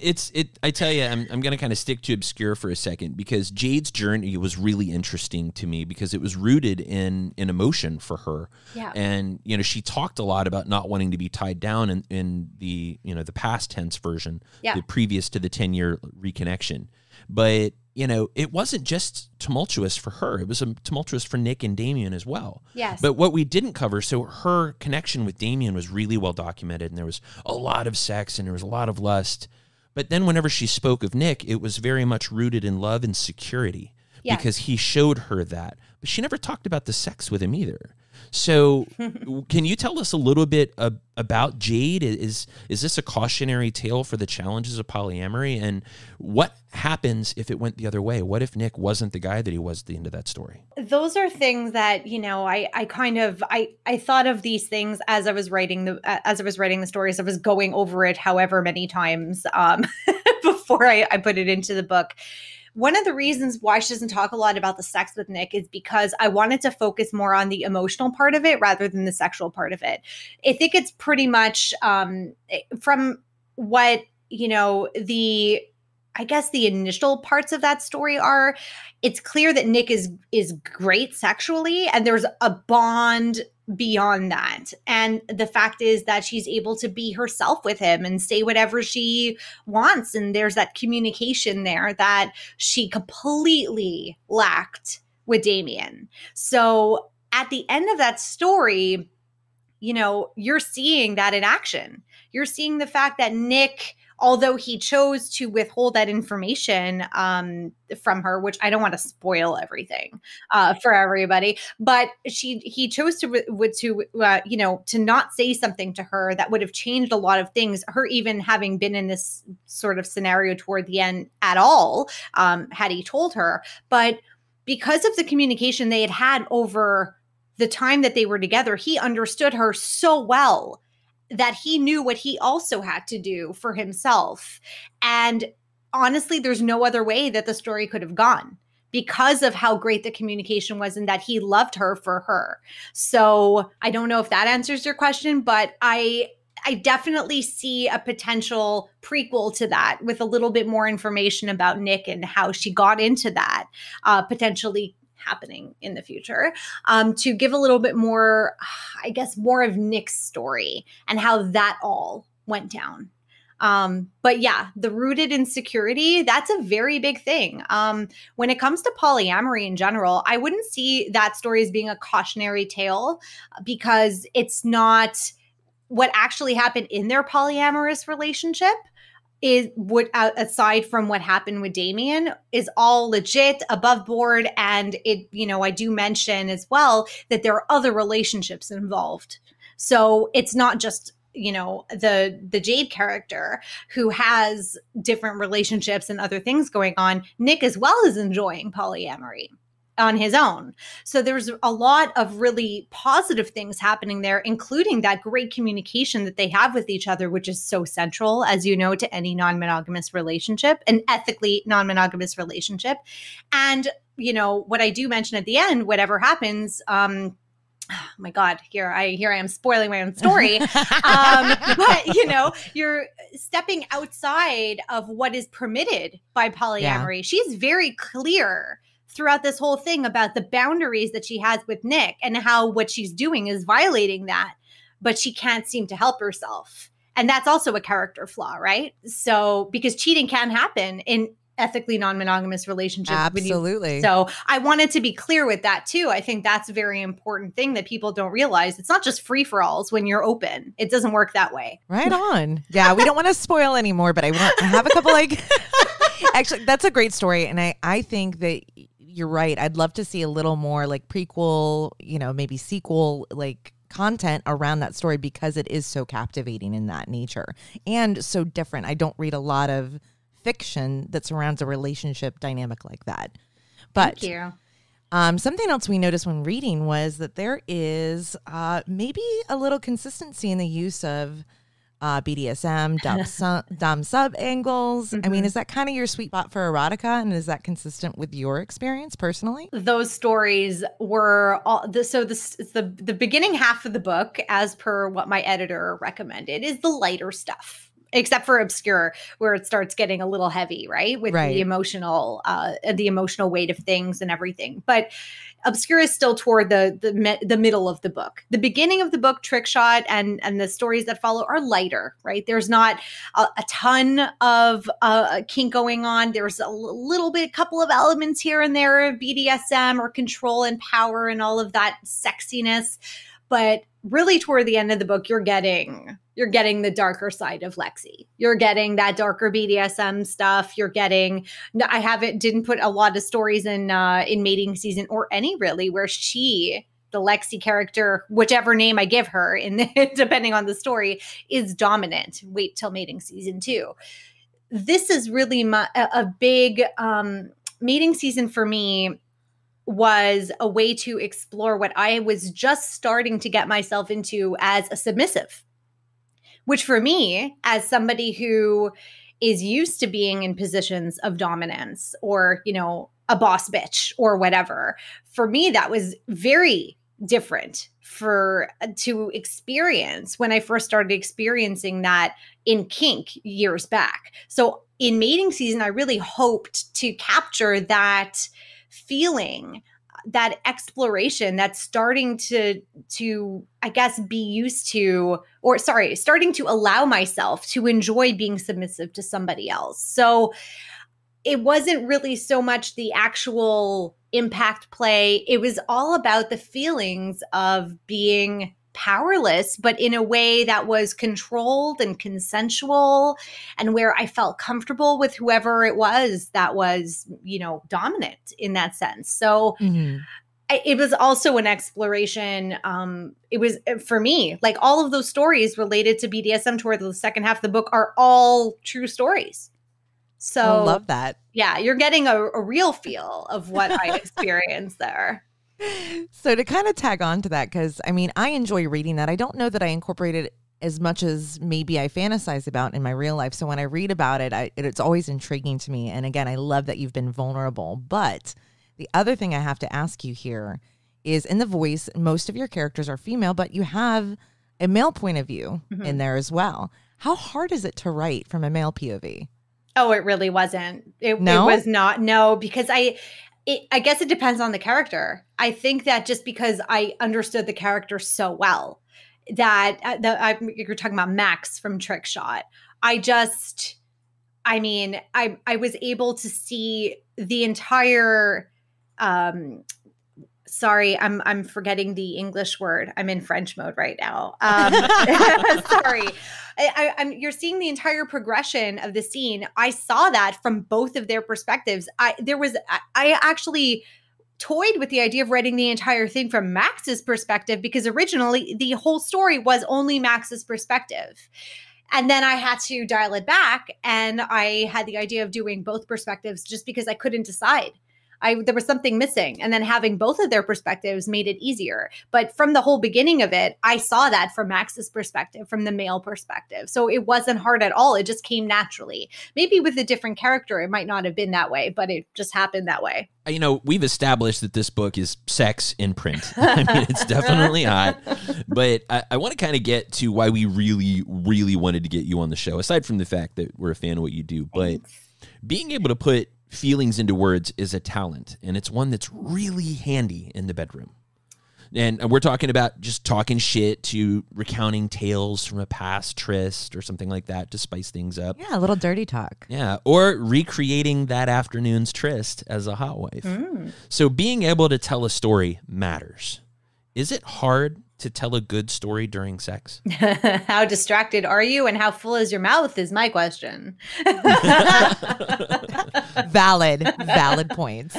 I tell you, I'm going to kind of stick to Obscure for a second because Jade's journey was really interesting to me because it was rooted in emotion for her. Yeah. And she talked a lot about not wanting to be tied down in the the past tense version, the previous to the 10-year reconnection. But it wasn't just tumultuous for her. It was tumultuous for Nick and Damien as well. Yes. But what we didn't cover, so her connection with Damien was really well documented, and there was a lot of sex and there was a lot of lust. But then whenever she spoke of Nick, it was very much rooted in love and security because he showed her that. But she never talked about the sex with him either. So can you tell us a little bit about Jade? Is this a cautionary tale for the challenges of polyamory? And what happens if it went the other way? What if Nick wasn't the guy that he was at the end of that story? Those are things that, I thought of these things as I was writing the stories. I was going over it however many times before I put it into the book. One of the reasons why she doesn't talk a lot about the sex with Nick is because I wanted to focus more on the emotional part of it rather than the sexual part of it. I think it's pretty much from what, the initial parts of that story are, it's clear that Nick is great sexually and there's a bond beyond that. And the fact is that she's able to be herself with him and say whatever she wants. And there's that communication there that she completely lacked with Damien. So at the end of that story, you're seeing that in action. You're seeing the fact that Nick, although he chose to withhold that information from her, which I don't want to spoil everything for everybody, but he chose to not say something to her that would have changed a lot of things. Her even having been in this sort of scenario toward the end at all, had he told her, but because of the communication they had had over the time that they were together, he understood her so well that he knew what he also had to do for himself. And honestly, there's no other way that the story could have gone because of how great the communication was and that he loved her for her. So I don't know if that answers your question, but I definitely see a potential prequel to that with a little bit more information about Nick and how she got into that potentially happening in the future, to give a little bit more, more of Nick's story and how that all went down. But yeah, the rooted insecurity, that's a very big thing. When it comes to polyamory in general, I wouldn't see that story as being a cautionary tale because it's not what actually happened in their polyamorous relationship. Aside from what happened with Damien, is all legit, above board. And I do mention as well that there are other relationships involved. So it's not just, the Jade character who has different relationships and other things going on. Nick as well is enjoying polyamory. on his own. So there's a lot of really positive things happening there, including that great communication that they have with each other, which is so central, as you know, to any non-monogamous relationship, an ethically non-monogamous relationship. And, you know, what I do mention at the end, whatever happens, oh my God, here I am spoiling my own story. But, you know, you're stepping outside of what is permitted by polyamory. Yeah. She's very clear throughout this whole thing about the boundaries that she has with Nick and how what she's doing is violating that, but she can't seem to help herself. And that's also a character flaw, right? So, because cheating can happen in ethically non-monogamous relationships. Absolutely. So I wanted to be clear with that too. I think that's a very important thing that people don't realize. It's not just free-for-alls when you're open. It doesn't work that way. Right on. Yeah, we don't want to spoil anymore, but I want to have a couple like... Actually, that's a great story. And I think that... You're right. I'd love to see a little more like prequel, you know, maybe sequel like content around that story, because it is so captivating in that nature and so different. I don't read a lot of fiction that surrounds a relationship dynamic like that. But thank you. Something else we noticed when reading was that there is maybe a little consistency in the use of BDSM, dom sub angles. Mm-hmm. I mean, is that kind of your sweet spot for erotica? And is that consistent with your experience personally? Those stories were all the beginning half of the book, as per what my editor recommended, is the lighter stuff. Except for Obscure, where it starts getting a little heavy, right? With the emotional weight of things and everything. But Obscure is still toward the middle of the book. The beginning of the book, Trickshot, and the stories that follow are lighter, right? There's not a ton of kink going on. There's a little bit, a couple of elements here and there of BDSM or control and power and all of that sexiness. But really toward the end of the book, you're getting the darker side of Lexi. You're getting that darker BDSM stuff. You're getting, I didn't put a lot of stories in Mating Season, or any really, where she, the Lexi character, whichever name I give her, depending on the story, is dominant. Wait till Mating Season 2. This is really a big Mating Season for me. Was a way to explore what I was just starting to get myself into as a submissive, which for me, as somebody who is used to being in positions of dominance or, you know, a boss bitch or whatever, for me, that was very different to experience when I first started experiencing that in kink years back. So in Mating Season, I really hoped to capture that feeling, that exploration that's starting to I guess be used to, or sorry, starting to allow myself to enjoy being submissive to somebody else. So it wasn't really so much the actual impact play. It was all about the feelings of being powerless, but in a way that was controlled and consensual, and where I felt comfortable with whoever it was that was, you know, dominant in that sense. So mm-hmm. It was also an exploration. It was for me, like all of those stories related to BDSM toward the second half of the book are all true stories. So I love that. Yeah, you're getting a real feel of what I experienced there. So to kind of tag on to that, because I mean, I enjoy reading that. I don't know that I incorporate it as much as maybe I fantasize about in my real life. So when I read about it, it's always intriguing to me. And again, I love that you've been vulnerable. But the other thing I have to ask you here is, in the voice, most of your characters are female, but you have a male point of view mm-hmm. in there as well. How hard is it to write from a male POV? Oh, it really wasn't. It was not. No, because I guess it depends on the character. I think that just because I understood the character so well that you're talking about Max from Trickshot. I was able to see the entire, sorry, I'm forgetting the English word. I'm in French mode right now. Sorry. You're seeing the entire progression of the scene. I saw that from both of their perspectives. I actually toyed with the idea of writing the entire thing from Max's perspective, because originally the whole story was only Max's perspective. And then I had to dial it back, and I had the idea of doing both perspectives just because I couldn't decide. there was something missing. And then having both of their perspectives made it easier. But from the whole beginning of it, I saw that from Max's perspective, from the male perspective. So it wasn't hard at all. It just came naturally. Maybe with a different character, it might not have been that way, but it just happened that way. You know, we've established that this book is sex in print. I mean, it's definitely hot. But I want to kind of get to why we really, really wanted to get you on the show, aside from the fact that we're a fan of what you do. But being able to put feelings into words is a talent, and it's one that's really handy in the bedroom. And we're talking about just talking shit to recounting tales from a past tryst or something like that to spice things up. Yeah, a little dirty talk. Yeah, or recreating that afternoon's tryst as a hot wife. Mm. So being able to tell a story matters. Is it hard to tell a good story during sex? How distracted are you and how full is your mouth is my question. Valid points.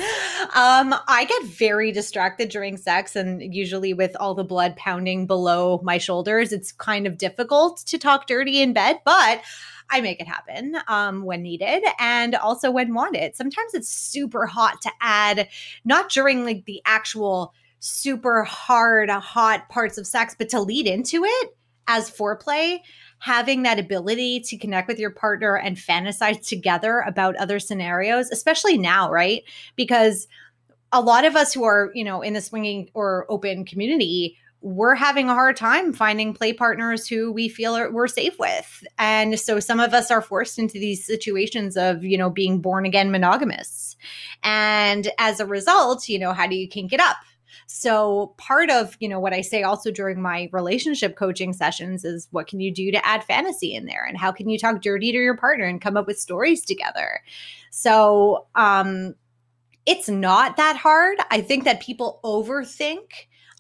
I get very distracted during sex, and usually with all the blood pounding below my shoulders, it's kind of difficult to talk dirty in bed, but I make it happen when needed and also when wanted. Sometimes it's super hot to add, not during like the actual super hard, hot parts of sex, but to lead into it as foreplay, having that ability to connect with your partner and fantasize together about other scenarios, especially now, right? Because a lot of us who are, you know, in the swinging or open community, we're having a hard time finding play partners who we feel we're safe with. And so some of us are forced into these situations of, you know, being born again monogamists. And as a result, you know, how do you kink it up? So part of, you know, what I say also during my relationship coaching sessions is what can you do to add fantasy in there and how can you talk dirty to your partner and come up with stories together? So it's not that hard. I think that people overthink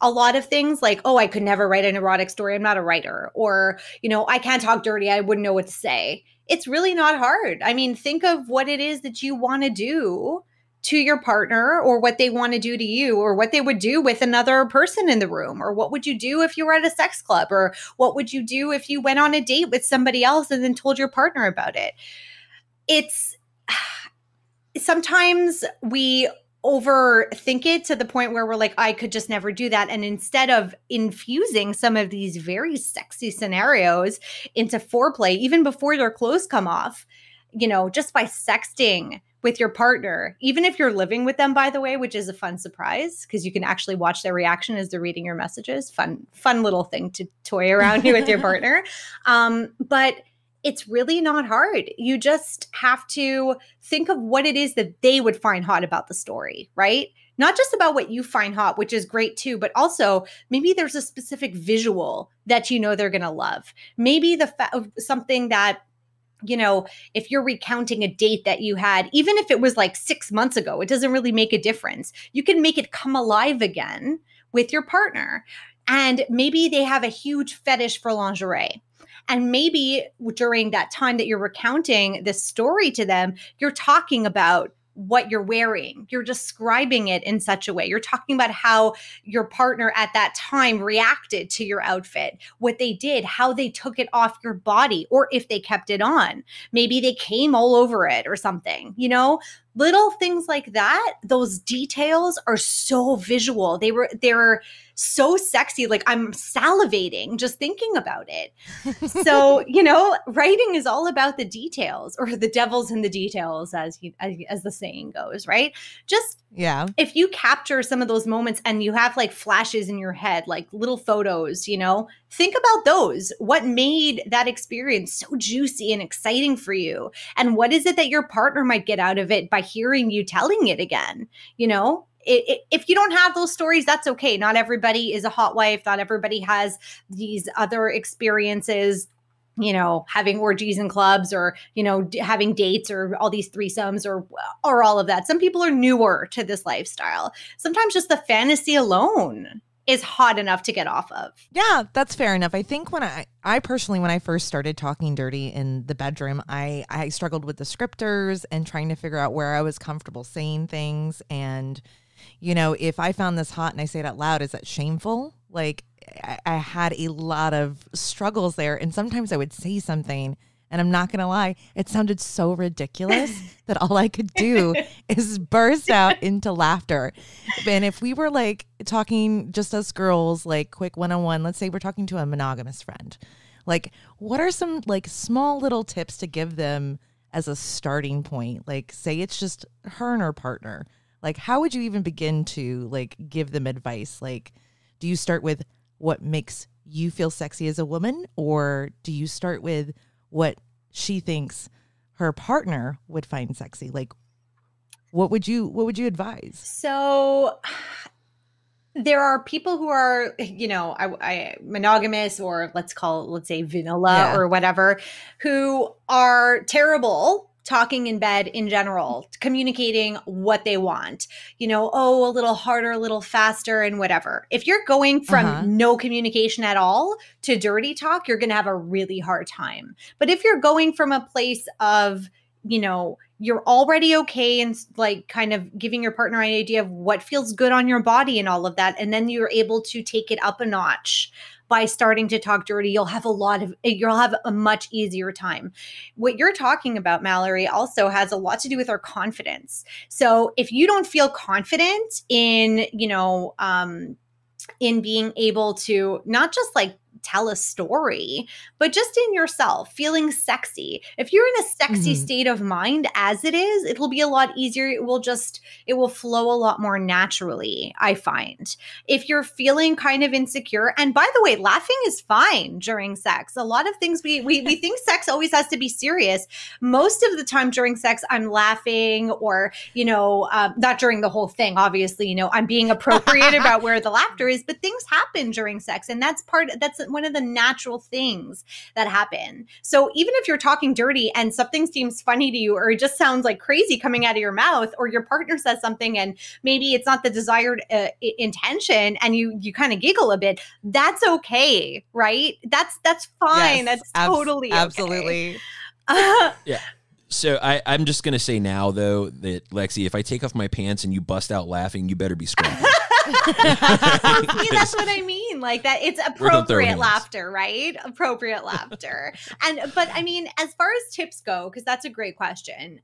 a lot of things like, oh, I could never write an erotic story. I'm not a writer. Or, you know, I can't talk dirty. I wouldn't know what to say. It's really not hard. I mean, think of what it is that you want to do to your partner or what they want to do to you or what they would do with another person in the room or what would you do if you were at a sex club or what would you do if you went on a date with somebody else and then told your partner about it. It's sometimes we overthink it to the point where we're like, I could just never do that. And instead of infusing some of these very sexy scenarios into foreplay, even before their clothes come off, you know, just by sexting with your partner, even if you're living with them, by the way, which is a fun surprise because you can actually watch their reaction as they're reading your messages. Fun little thing to toy around with your partner. But it's really not hard. You just have to think of what it is that they would find hot about the story, right? Not just about what you find hot, which is great too, but also maybe there's a specific visual that you know they're going to love. Maybe something that, you know, if you're recounting a date that you had, even if it was like 6 months ago, it doesn't really make a difference. You can make it come alive again with your partner. And maybe they have a huge fetish for lingerie. And maybe during that time that you're recounting this story to them, you're talking about what you're wearing. You're describing it in such a way. You're talking about how your partner at that time reacted to your outfit, what they did, how they took it off your body, or if they kept it on. Maybe they came all over it or something, you know? Little things like that, those details are so visual. They're so sexy. Like I'm salivating just thinking about it. So, you know, writing is all about the details, or the devil's in the details, as the saying goes, right? Just yeah. If you capture some of those moments and you have like flashes in your head, like little photos, you know, think about those. What made that experience so juicy and exciting for you? And what is it that your partner might get out of it by hearing you telling it again? You know, if you don't have those stories, that's okay. Not everybody is a hot wife. Not everybody has these other experiences, you know, having orgies in clubs or, you know, having dates or all these threesomes or all of that. Some people are newer to this lifestyle. Sometimes just the fantasy alone is hot enough to get off of. Yeah, that's fair enough. I think when I first started talking dirty in the bedroom, I struggled with the descriptors and trying to figure out where I was comfortable saying things. And, you know, if I found this hot and I say it out loud, is that shameful? Like I had a lot of struggles there. And sometimes I would say something And I'm not going to lie, it sounded so ridiculous that all I could do is burst out into laughter. And if we were like talking just us girls, like quick one-on-one, let's say we're talking to a monogamous friend, like what are some like small little tips to give them as a starting point? Like say it's just her and her partner. Like how would you even begin to like give them advice? Like do you start with what makes you feel sexy as a woman, or do you start with what she thinks her partner would find sexy? Like what would you advise? So there are people who are, you know, I monogamous, or let's say vanilla, yeah, or whatever, who are terrible talking in bed in general, communicating what they want, you know, oh, a little harder, a little faster and whatever. If you're going from no communication at all to dirty talk, you're going to have a really hard time. But if you're going from a place of, you know, you're already okay and like kind of giving your partner an idea of what feels good on your body and all of that, and then you're able to take it up a notch by starting to talk dirty, you'll have a much easier time. What you're talking about, Mallory, also has a lot to do with our confidence. So if you don't feel confident in, you know, in being able to not just like tell a story, but just in yourself, feeling sexy. If you're in a sexy state of mind as it is, it will be a lot easier. It will flow a lot more naturally, I find. If you're feeling kind of insecure, and by the way, laughing is fine during sex. A lot of things we think sex always has to be serious. Most of the time during sex, I'm laughing, or, you know, not during the whole thing, obviously, you know, I'm being appropriate about where the laughter is, but things happen during sex. And that's one of the natural things that happen. So even if you're talking dirty and something seems funny to you, or it just sounds like crazy coming out of your mouth, or your partner says something and maybe it's not the desired intention, and you kind of giggle a bit, that's okay, right? That's fine. Yes, that's totally absolutely. Okay. Yeah. So I'm just going to say now, though, that, Lexi, if I take off my pants and you bust out laughing, you better be screaming. See, that's what I mean. Like that, it's appropriate laughter, right? Appropriate laughter. But I mean, as far as tips go, because that's a great question.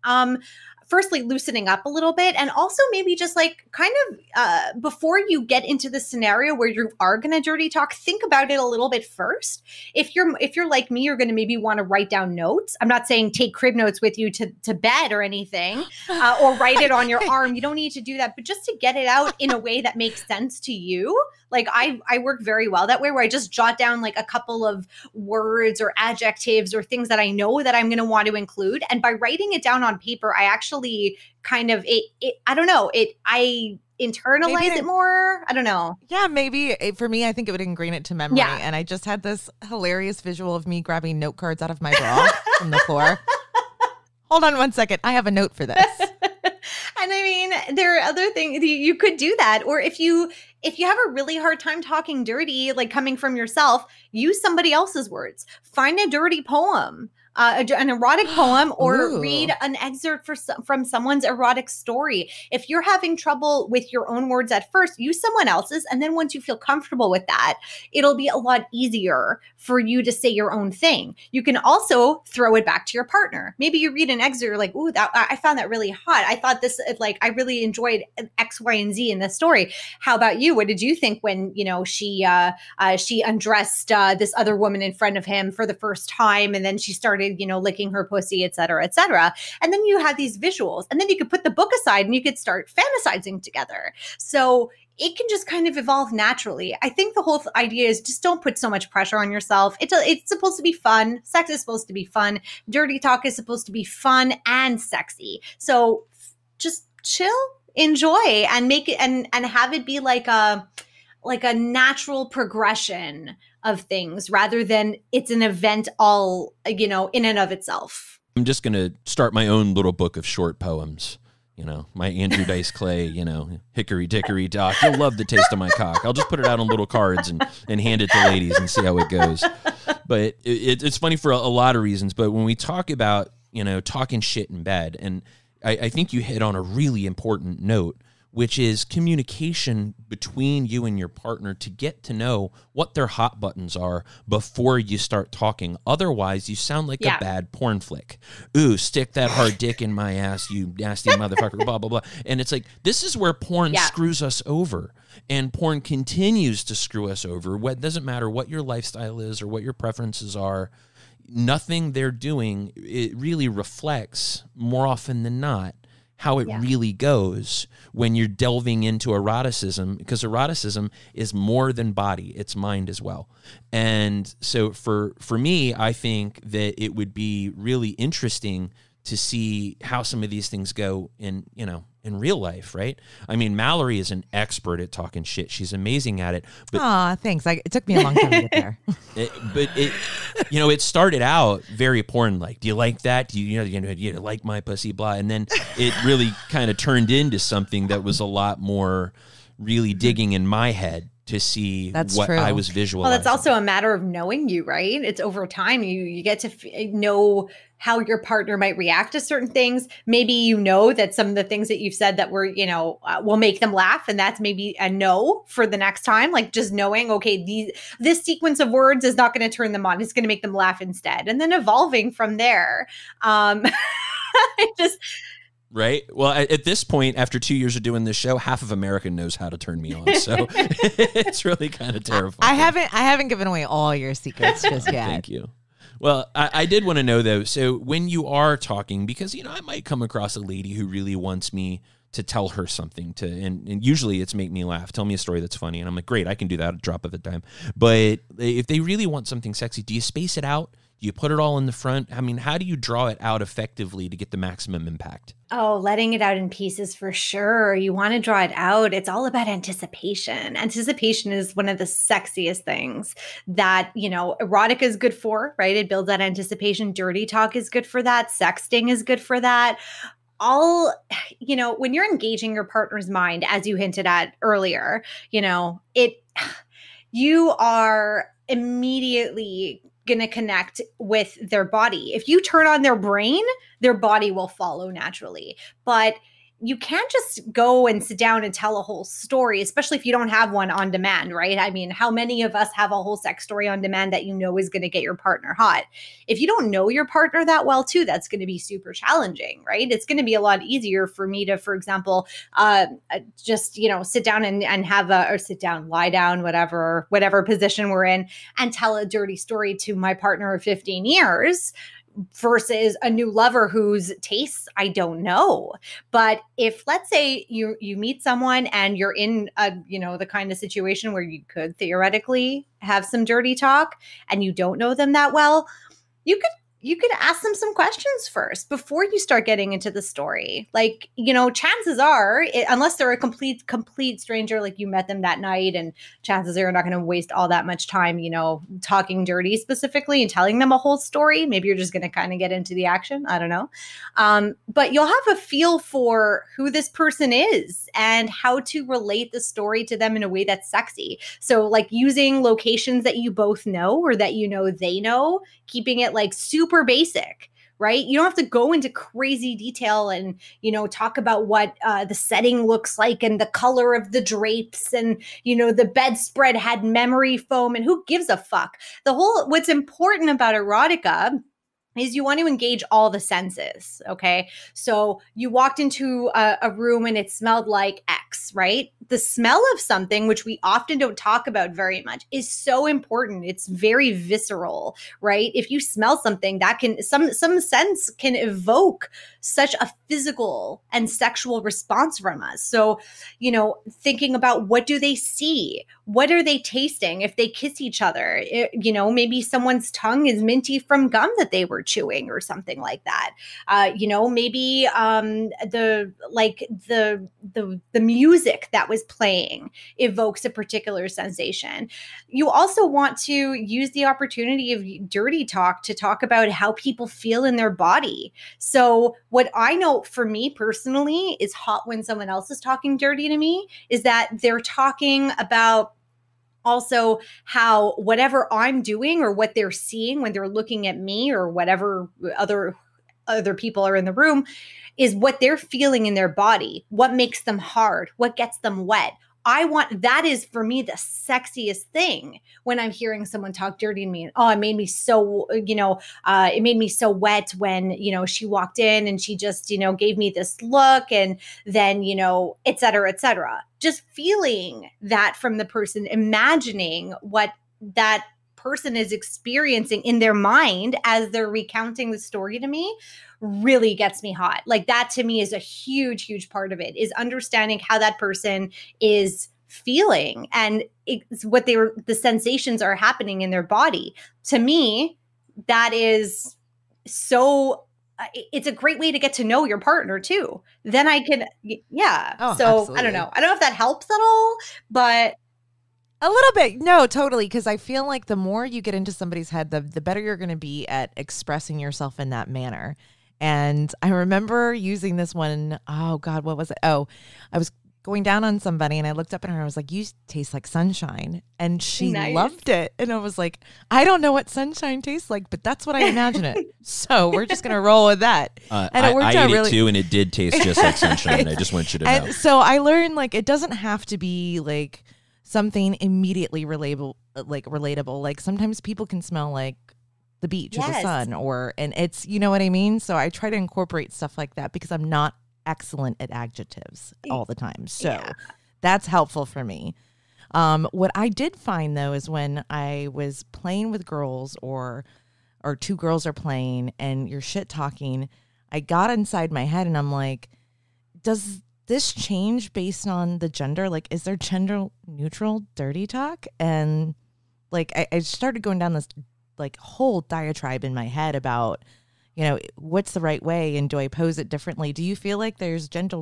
Firstly, loosening up a little bit, and also maybe just like kind of before you get into the scenario where you are going to dirty talk, think about it a little bit first. If you're like me, you're going to maybe want to write down notes. I'm not saying take crib notes with you to bed or anything, or write it on your arm. You don't need to do that, but just to get it out in a way that makes sense to you. Like I work very well that way, where I just jot down like a couple of words or adjectives or things that I know that I'm going to want to include. And by writing it down on paper, I actually kind of, I internalize it more. I don't know. Yeah, maybe for me, I think it would ingrain it to memory. Yeah. And I just had this hilarious visual of me grabbing note cards out of my bra from the floor. Hold on one second. I have a note for this. And I mean, there are other things you could do that. Or if you have a really hard time talking dirty, like coming from yourself, use somebody else's words. Find a dirty poem, an erotic poem, or read an excerpt from someone's erotic story. If you're having trouble with your own words at first, use someone else's. And then once you feel comfortable with that, it'll be a lot easier for you to say your own thing. You can also throw it back to your partner. Maybe you read an excerpt, you're like, ooh, I found that really hot. I thought this, like, I really enjoyed X, Y, and Z in this story. How about you? What did you think when, you know, she undressed this other woman in front of him for the first time, and then she started, you know, licking her pussy, et cetera, et cetera. And then you have these visuals, and then you could put the book aside and you could start fantasizing together. So it can just kind of evolve naturally. I think the whole idea is just don't put so much pressure on yourself. It's supposed to be fun. Sex is supposed to be fun. Dirty talk is supposed to be fun and sexy. So just chill, enjoy, and make it and have it be like a natural progression of things, rather than it's an event all, you know, in and of itself. I'm just going to start my own little book of short poems. You know, my Andrew Dice Clay, you know, hickory dickory dock. You'll love the taste of my cock. I'll just put it out on little cards and hand it to ladies and see how it goes. But it's funny for a lot of reasons. But when we talk about, you know, talking shit in bed, and I think you hit on a really important note, which is communication between you and your partner to get to know what their hot buttons are before you start talking. Otherwise, you sound like a bad porn flick. Ooh, stick that hard dick in my ass, you nasty motherfucker, blah, blah, blah. And it's like, this is where porn screws us over. And porn continues to screw us over. It doesn't matter what your lifestyle is or what your preferences are. Nothing they're doing, it really reflects more often than not how it really goes when you're delving into eroticism, because eroticism is more than body, it's mind as well. And so for me, I think that it would be really interesting to see how some of these things go in, you know, in real life, right? I mean, Mallory is an expert at talking shit. She's amazing at it. Aw, thanks. It took me a long time to get there. You know, it started out very porn-like. Do you like that? Do you like my pussy, blah? And then it really kind of turned into something that was a lot more really digging in my head to see I was visualizing. Well, that's also a matter of knowing you, right? It's over time. You get to know how your partner might react to certain things. Maybe you know that some of the things that you've said that were, you know, will make them laugh. And that's maybe a no for the next time. Like just knowing, okay, this sequence of words is not going to turn them on. It's going to make them laugh instead. And then evolving from there. Right. Well, at this point, after 2 years of doing this show, half of America knows how to turn me on. So it's really kind of terrifying. I haven't given away all your secrets just yet. Thank you. Well, I did want to know, though, so when you are talking, because, you know, I might come across a lady who really wants me to tell her something and usually it's make me laugh. Tell me a story that's funny. And I'm like, great, I can do that at a drop of a dime. But if they really want something sexy, do you space it out? Do you put it all in the front? I mean, how do you draw it out effectively to get the maximum impact? Oh, letting it out in pieces for sure. You want to draw it out. It's all about anticipation. Anticipation is one of the sexiest things that, you know, erotica is good for, right? It builds that anticipation. Dirty talk is good for that. Sexting is good for that. All, you know, when you're engaging your partner's mind, as you hinted at earlier, you know, you are immediately going to connect with their body. If you turn on their brain, their body will follow naturally. But you can't just go and sit down and tell a whole story, especially if you don't have one on demand, right? I mean, how many of us have a whole sex story on demand that you know is going to get your partner hot? If you don't know your partner that well, too, that's going to be super challenging, right? It's going to be a lot easier for me to, for example, just, you know, sit down and have lie down, whatever position we're in, and tell a dirty story to my partner of 15 years. Versus a new lover whose tastes I don't know. But if, let's say, you meet someone and you're in a, you know, the kind of situation where you could theoretically have some dirty talk and you don't know them that well, you could ask them some questions first before you start getting into the story. Like, you know, chances are, unless they're a complete stranger, like you met them that night, and chances are you're not going to waste all that much time, you know, talking dirty specifically and telling them a whole story. Maybe you're just going to kind of get into the action. I don't know. But you'll have a feel for who this person is and how to relate the story to them in a way that's sexy. So like using locations that you both know, or that, you know, they know, keeping it like super basic, right? You don't have to go into crazy detail and, you know, talk about what the setting looks like and the color of the drapes and, you know, the bedspread had memory foam and who gives a fuck. What's important about erotica is you want to engage all the senses, okay? So you walked into a room and it smelled like X, right? The smell of something, which we often don't talk about very much, is so important. It's very visceral, right? If you smell something, that can, some sense can evoke such a physical and sexual response from us. So, you know, thinking about, what do they see? What are they tasting? If they kiss each other, you know, maybe someone's tongue is minty from gum that they were chewing or something like that. You know, maybe the music that was playing evokes a particular sensation. You also want to use the opportunity of dirty talk to talk about how people feel in their body. So what I know for me personally is hot when someone else is talking dirty to me is that they're talking about also how whatever I'm doing or what they're seeing when they're looking at me or whatever other other people are in the room is what they're feeling in their body, what makes them hard, what gets them wet. I want, that is for me the sexiest thing when I'm hearing someone talk dirty to me. And, oh, it made me so, it made me so wet when, she walked in and she just, gave me this look and then, et cetera, et cetera. Just feeling that from the person, imagining what that person is experiencing in their mind as they're recounting the story to me really gets me hot. Like that to me is a huge, huge part of it, is understanding how that person is feeling and it's what they were, the sensations are happening in their body. To me, that is so, it's a great way to get to know your partner too. Then I can, yeah. Oh, so absolutely. I don't know. I don't know if that helps at all, but a little bit. No, totally. Because I feel like the more you get into somebody's head, the better you're going to be at expressing yourself in that manner. And I remember using this one. Oh, God, what was it? Oh, I was going down on somebody and I looked up at her and I was like, you taste like sunshine. And she loved it. And I was like, I don't know what sunshine tastes like, but that's what I imagine it. So we're just going to roll with that. And it worked out really. I ate it too, and it did taste just like sunshine. I just want you to know. And so I learned, like, it doesn't have to be like something immediately relatable. Like sometimes people can smell like the beach or the sun and it's, you know what I mean? So I try to incorporate stuff like that because I'm not excellent at adjectives all the time. So that's helpful for me. What I did find though, is when I was playing with girls or two girls are playing and you're shit talking, I got inside my head and I'm like, does this change based on the gender? Like, is there gender neutral dirty talk? And like, I started going down this like whole diatribe in my head about, what's the right way and do I pose it differently? Do you feel like there's gender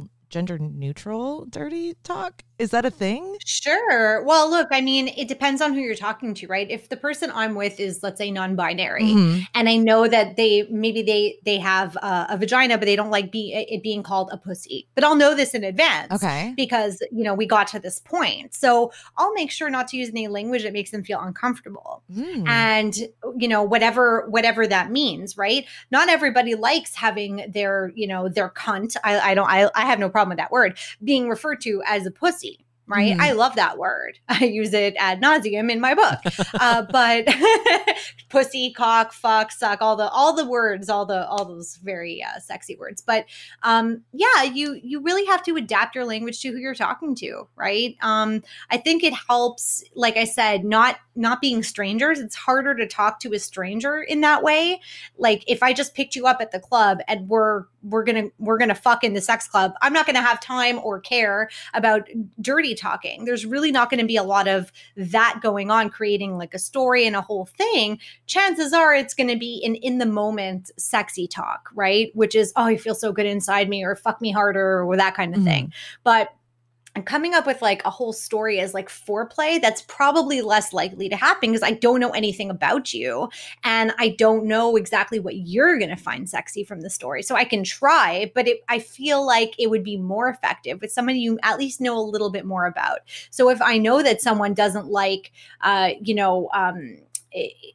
neutral dirty talk? Is that a thing? Sure. Well, look, I mean, it depends on who you're talking to, right? If the person I'm with is, let's say, non-binary, and I know that maybe they have a vagina, but they don't like it being called a pussy. But I'll know this in advance, okay? Because we got to this point, so I'll make sure not to use any language that makes them feel uncomfortable, and whatever that means, right? Not everybody likes having their their cunt. I have no problem with that word being referred to as a pussy, right? I love that word. I use it ad nauseum in my book. But pussy, cock, fuck, suck, all the words, all those very sexy words. But yeah, you really have to adapt your language to who you're talking to, right? I think it helps, like I said, not being strangers. It's harder to talk to a stranger in that way. Like if I just picked you up at the club and we're gonna fuck in the sex club, I'm not gonna have time or care about dirty talking. There's really not gonna be a lot of that going on, creating like a story and a whole thing. Chances are it's gonna be an in the moment sexy talk, right? Which is, oh, you feel so good inside me, or fuck me harder, or that kind of thing. But and coming up with like a whole story as like foreplay, that's probably less likely to happen because I don't know anything about you and I don't know exactly what you're going to find sexy from the story. So I can try, but I feel like it would be more effective with somebody you at least know a little bit more about. So if I know that someone doesn't like,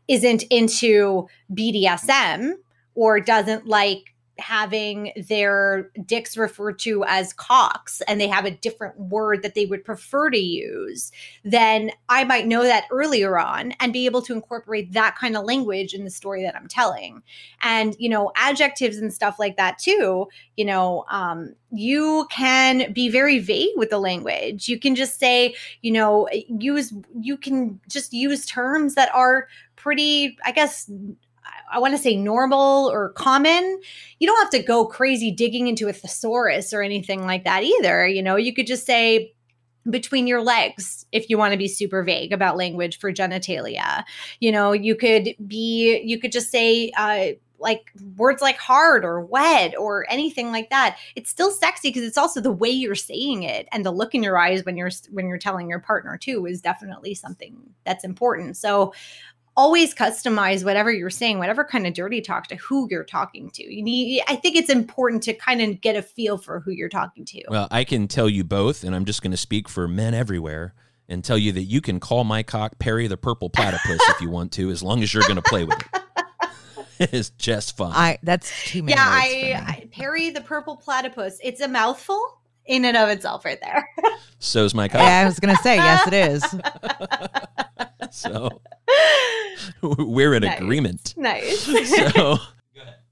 isn't into BDSM or doesn't like having their dicks referred to as cocks and they have a different word that they would prefer to use, then I might know that earlier on and be able to incorporate that kind of language in the story that I'm telling. And, adjectives and stuff like that too, you can be very vague with the language. You can just say, you can just use terms that are pretty, I guess, I want to say normal or common. You don't have to go crazy digging into a thesaurus or anything like that either. You could just say between your legs if you want to be super vague about language for genitalia. You could just say like words like hard or wet or anything like that. It's still sexy because it's also the way you're saying it, and the look in your eyes when you're telling your partner too is definitely something that's important. So always customize whatever you're saying, whatever kind of dirty talk, to who you're talking to. I think it's important to kind of get a feel for who you're talking to. Well, I can tell you both, and I'm just going to speak for men everywhere and tell you that you can call my cock Perry the Purple Platypus if you want to, as long as you're going to play with it. is just fun. That's too many. Yeah, I Perry the Purple Platypus. It's a mouthful in and of itself, right there. So's my cup. Yeah, I was gonna say yes, it is. So we're in agreement. Nice. So,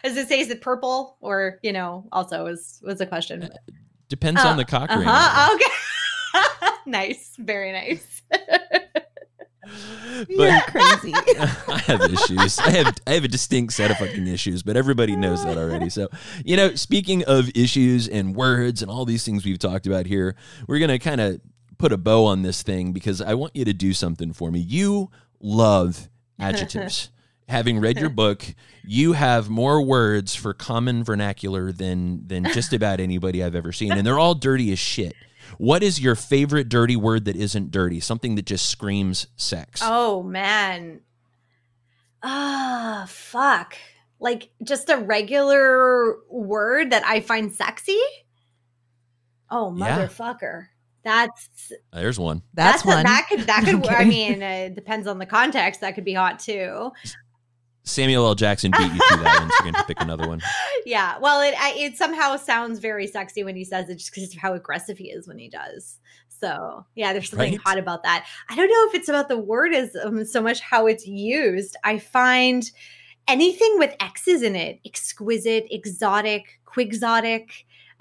as it say, is it purple or Also was a question. Depends on the cock ring. Okay. Nice. Very nice. You're crazy. I have issues. I have a distinct set of fucking issues, but everybody knows that already. So, speaking of issues and words and all these things we've talked about here, we're going to kind of put a bow on this thing because I want you to do something for me. You love adjectives. Having read your book, you have more words for common vernacular than just about anybody I've ever seen, and they're all dirty as shit. What is your favorite dirty word that isn't dirty? Something that just screams sex. Oh, man. Ah, fuck. Like just a regular word that I find sexy? Oh, motherfucker. Yeah. There's one. That's one. That could I mean, it depends on the context. That could be hot too. Samuel L. Jackson beat you to that one, so you're going to pick another one. Yeah. Well, it somehow sounds very sexy when he says it just because of how aggressive he is when he does. So, yeah, there's something hot about that. I don't know if it's about the word as so much how it's used. I find anything with X's in it, exquisite, exotic, quixotic.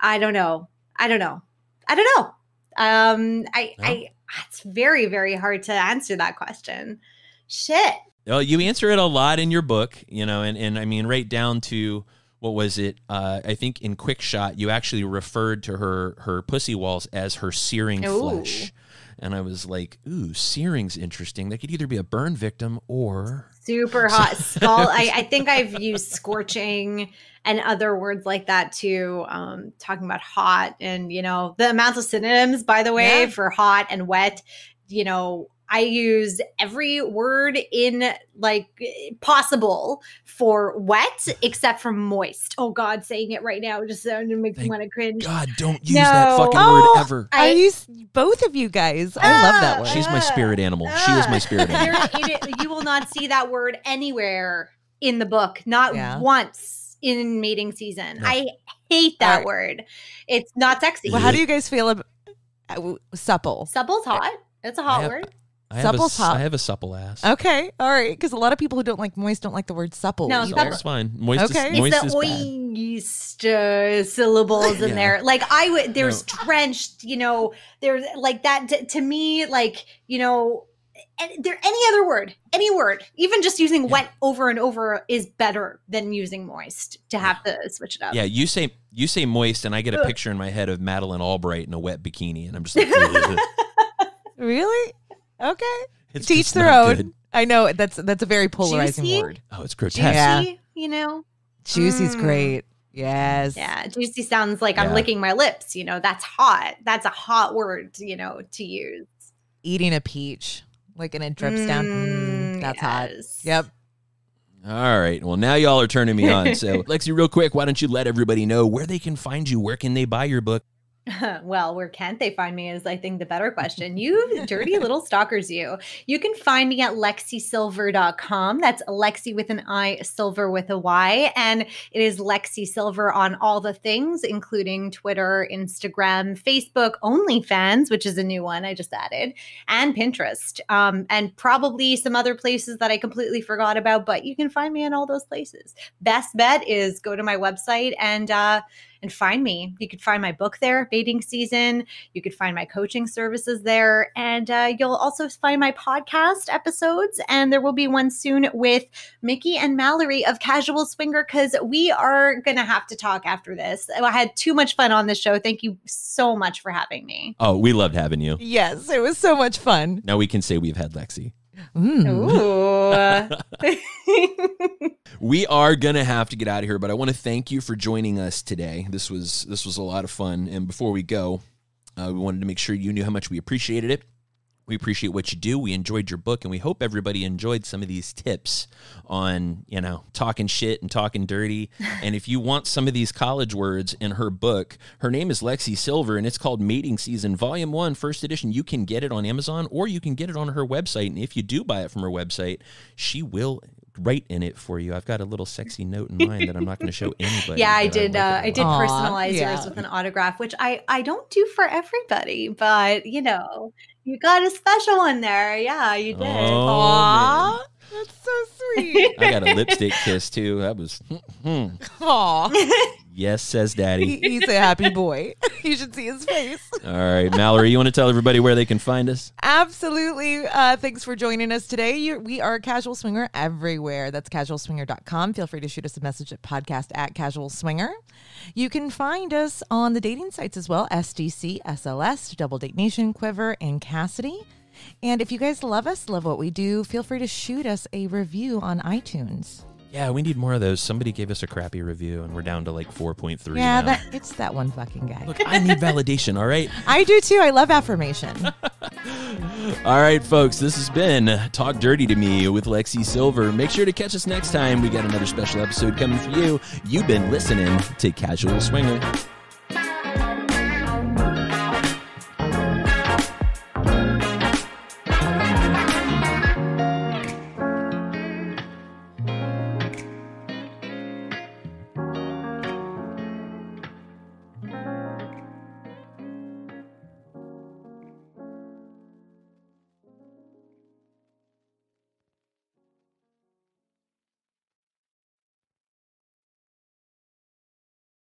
I don't know. It's very, very hard to answer that question. Shit. Well, you answer it a lot in your book, and I mean, right down to, what was it? I think in Quick Shot, you actually referred to her pussy walls as her searing flesh. And I was like, ooh, searing's interesting. That could either be a burn victim or... super hot. Scald. I think I've used scorching and other words like that too. Talking about hot and, the amount of synonyms, by the way, for hot and wet, I use every word in possible for wet, except for moist. Oh God, saying it right now just makes me want to cringe. God, don't use that fucking word ever. I use both of you guys. I love that word. She's my spirit animal. She is my spirit animal. You will not see that word anywhere in the book, not once in mating season. No. I hate that word. It's not sexy. Well, how do you guys feel about supple? Supple's hot. It's a hot word. I have a supple ass. Okay. All right. Because a lot of people who don't like moist don't like the word supple. No, supple's fine. Moist is moist. It's the moist syllables in there. There's drenched, there's like that to me, any other word, even just using wet over and over is better than using moist to have to switch it up. Yeah. You say moist and I get a picture in my head of Madeleine Albright in a wet bikini and I'm just like, really? Okay. Teach their own. Good. I know that's a very polarizing word. Oh, it's grotesque. Juicy, Juicy's great. Yes. Yeah. Juicy sounds like I'm licking my lips. That's hot. That's a hot word, to use. Eating a peach, and it drips down. That's hot. Yep. All right. Well, now y'all are turning me on. So, Lexi, real quick, why don't you let everybody know where they can find you? Where can they buy your book? Well, where can't they find me is, I think, the better question. You dirty little stalkers, you. You can find me at LexiSylver.com. That's Lexi with an I, Silver with a Y. And it is Lexi Sylver on all the things, including Twitter, Instagram, Facebook, OnlyFans, which is a new one I just added, and Pinterest. And probably some other places that I completely forgot about, but you can find me in all those places. Best bet is go to my website and find me. You could find my book there, Mating Season. You could find my coaching services there. And you'll also find my podcast episodes. And there will be one soon with Mickey and Mallory of Casual Swinger, because we are going to have to talk after this. I had too much fun on this show. Thank you so much for having me. Oh, we loved having you. Yes, it was so much fun. Now we can say we've had Lexi. We are gonna have to get out of here, but I want to thank you for joining us today. This was a lot of fun, and before we go, we wanted to make sure you knew how much we appreciated it. We appreciate what you do. We enjoyed your book, and we hope everybody enjoyed some of these tips on, talking shit and talking dirty. And if you want some of these college words in her book, her name is Lexi Sylver, and it's called Mating Season, Volume 1, First Edition. You can get it on Amazon, or you can get it on her website. And if you do buy it from her website, she will right in it for you. I've got a little sexy note in mine that I'm not going to show anybody. Yeah, I did personalize yours with an autograph, which I don't do for everybody, but you know, you got a special one there. Yeah, you did. Aww. That's so sweet. I got a lipstick kiss too. That was Aw. Yes, says daddy. He's a happy boy. You should see his face. All right, Mallory, you want to tell everybody where they can find us? Absolutely. Thanks for joining us today. We are Casual Swinger everywhere. That's casualswinger.com. Feel free to shoot us a message at podcast@casualswinger. You can find us on the dating sites as well, SDC, SLS, Double Date Nation, Quiver, and Cassidy. And if you guys love us, love what we do, feel free to shoot us a review on iTunes. Yeah, we need more of those. Somebody gave us a crappy review, and we're down to like 4.3 now. Yeah, it's that one fucking guy. Look, I need validation, all right? I do, too. I love affirmation. All right, folks, this has been Talk Dirty to Me with Lexi Sylver. Make sure to catch us next time. We got another special episode coming for you. You've been listening to Casual Swinger.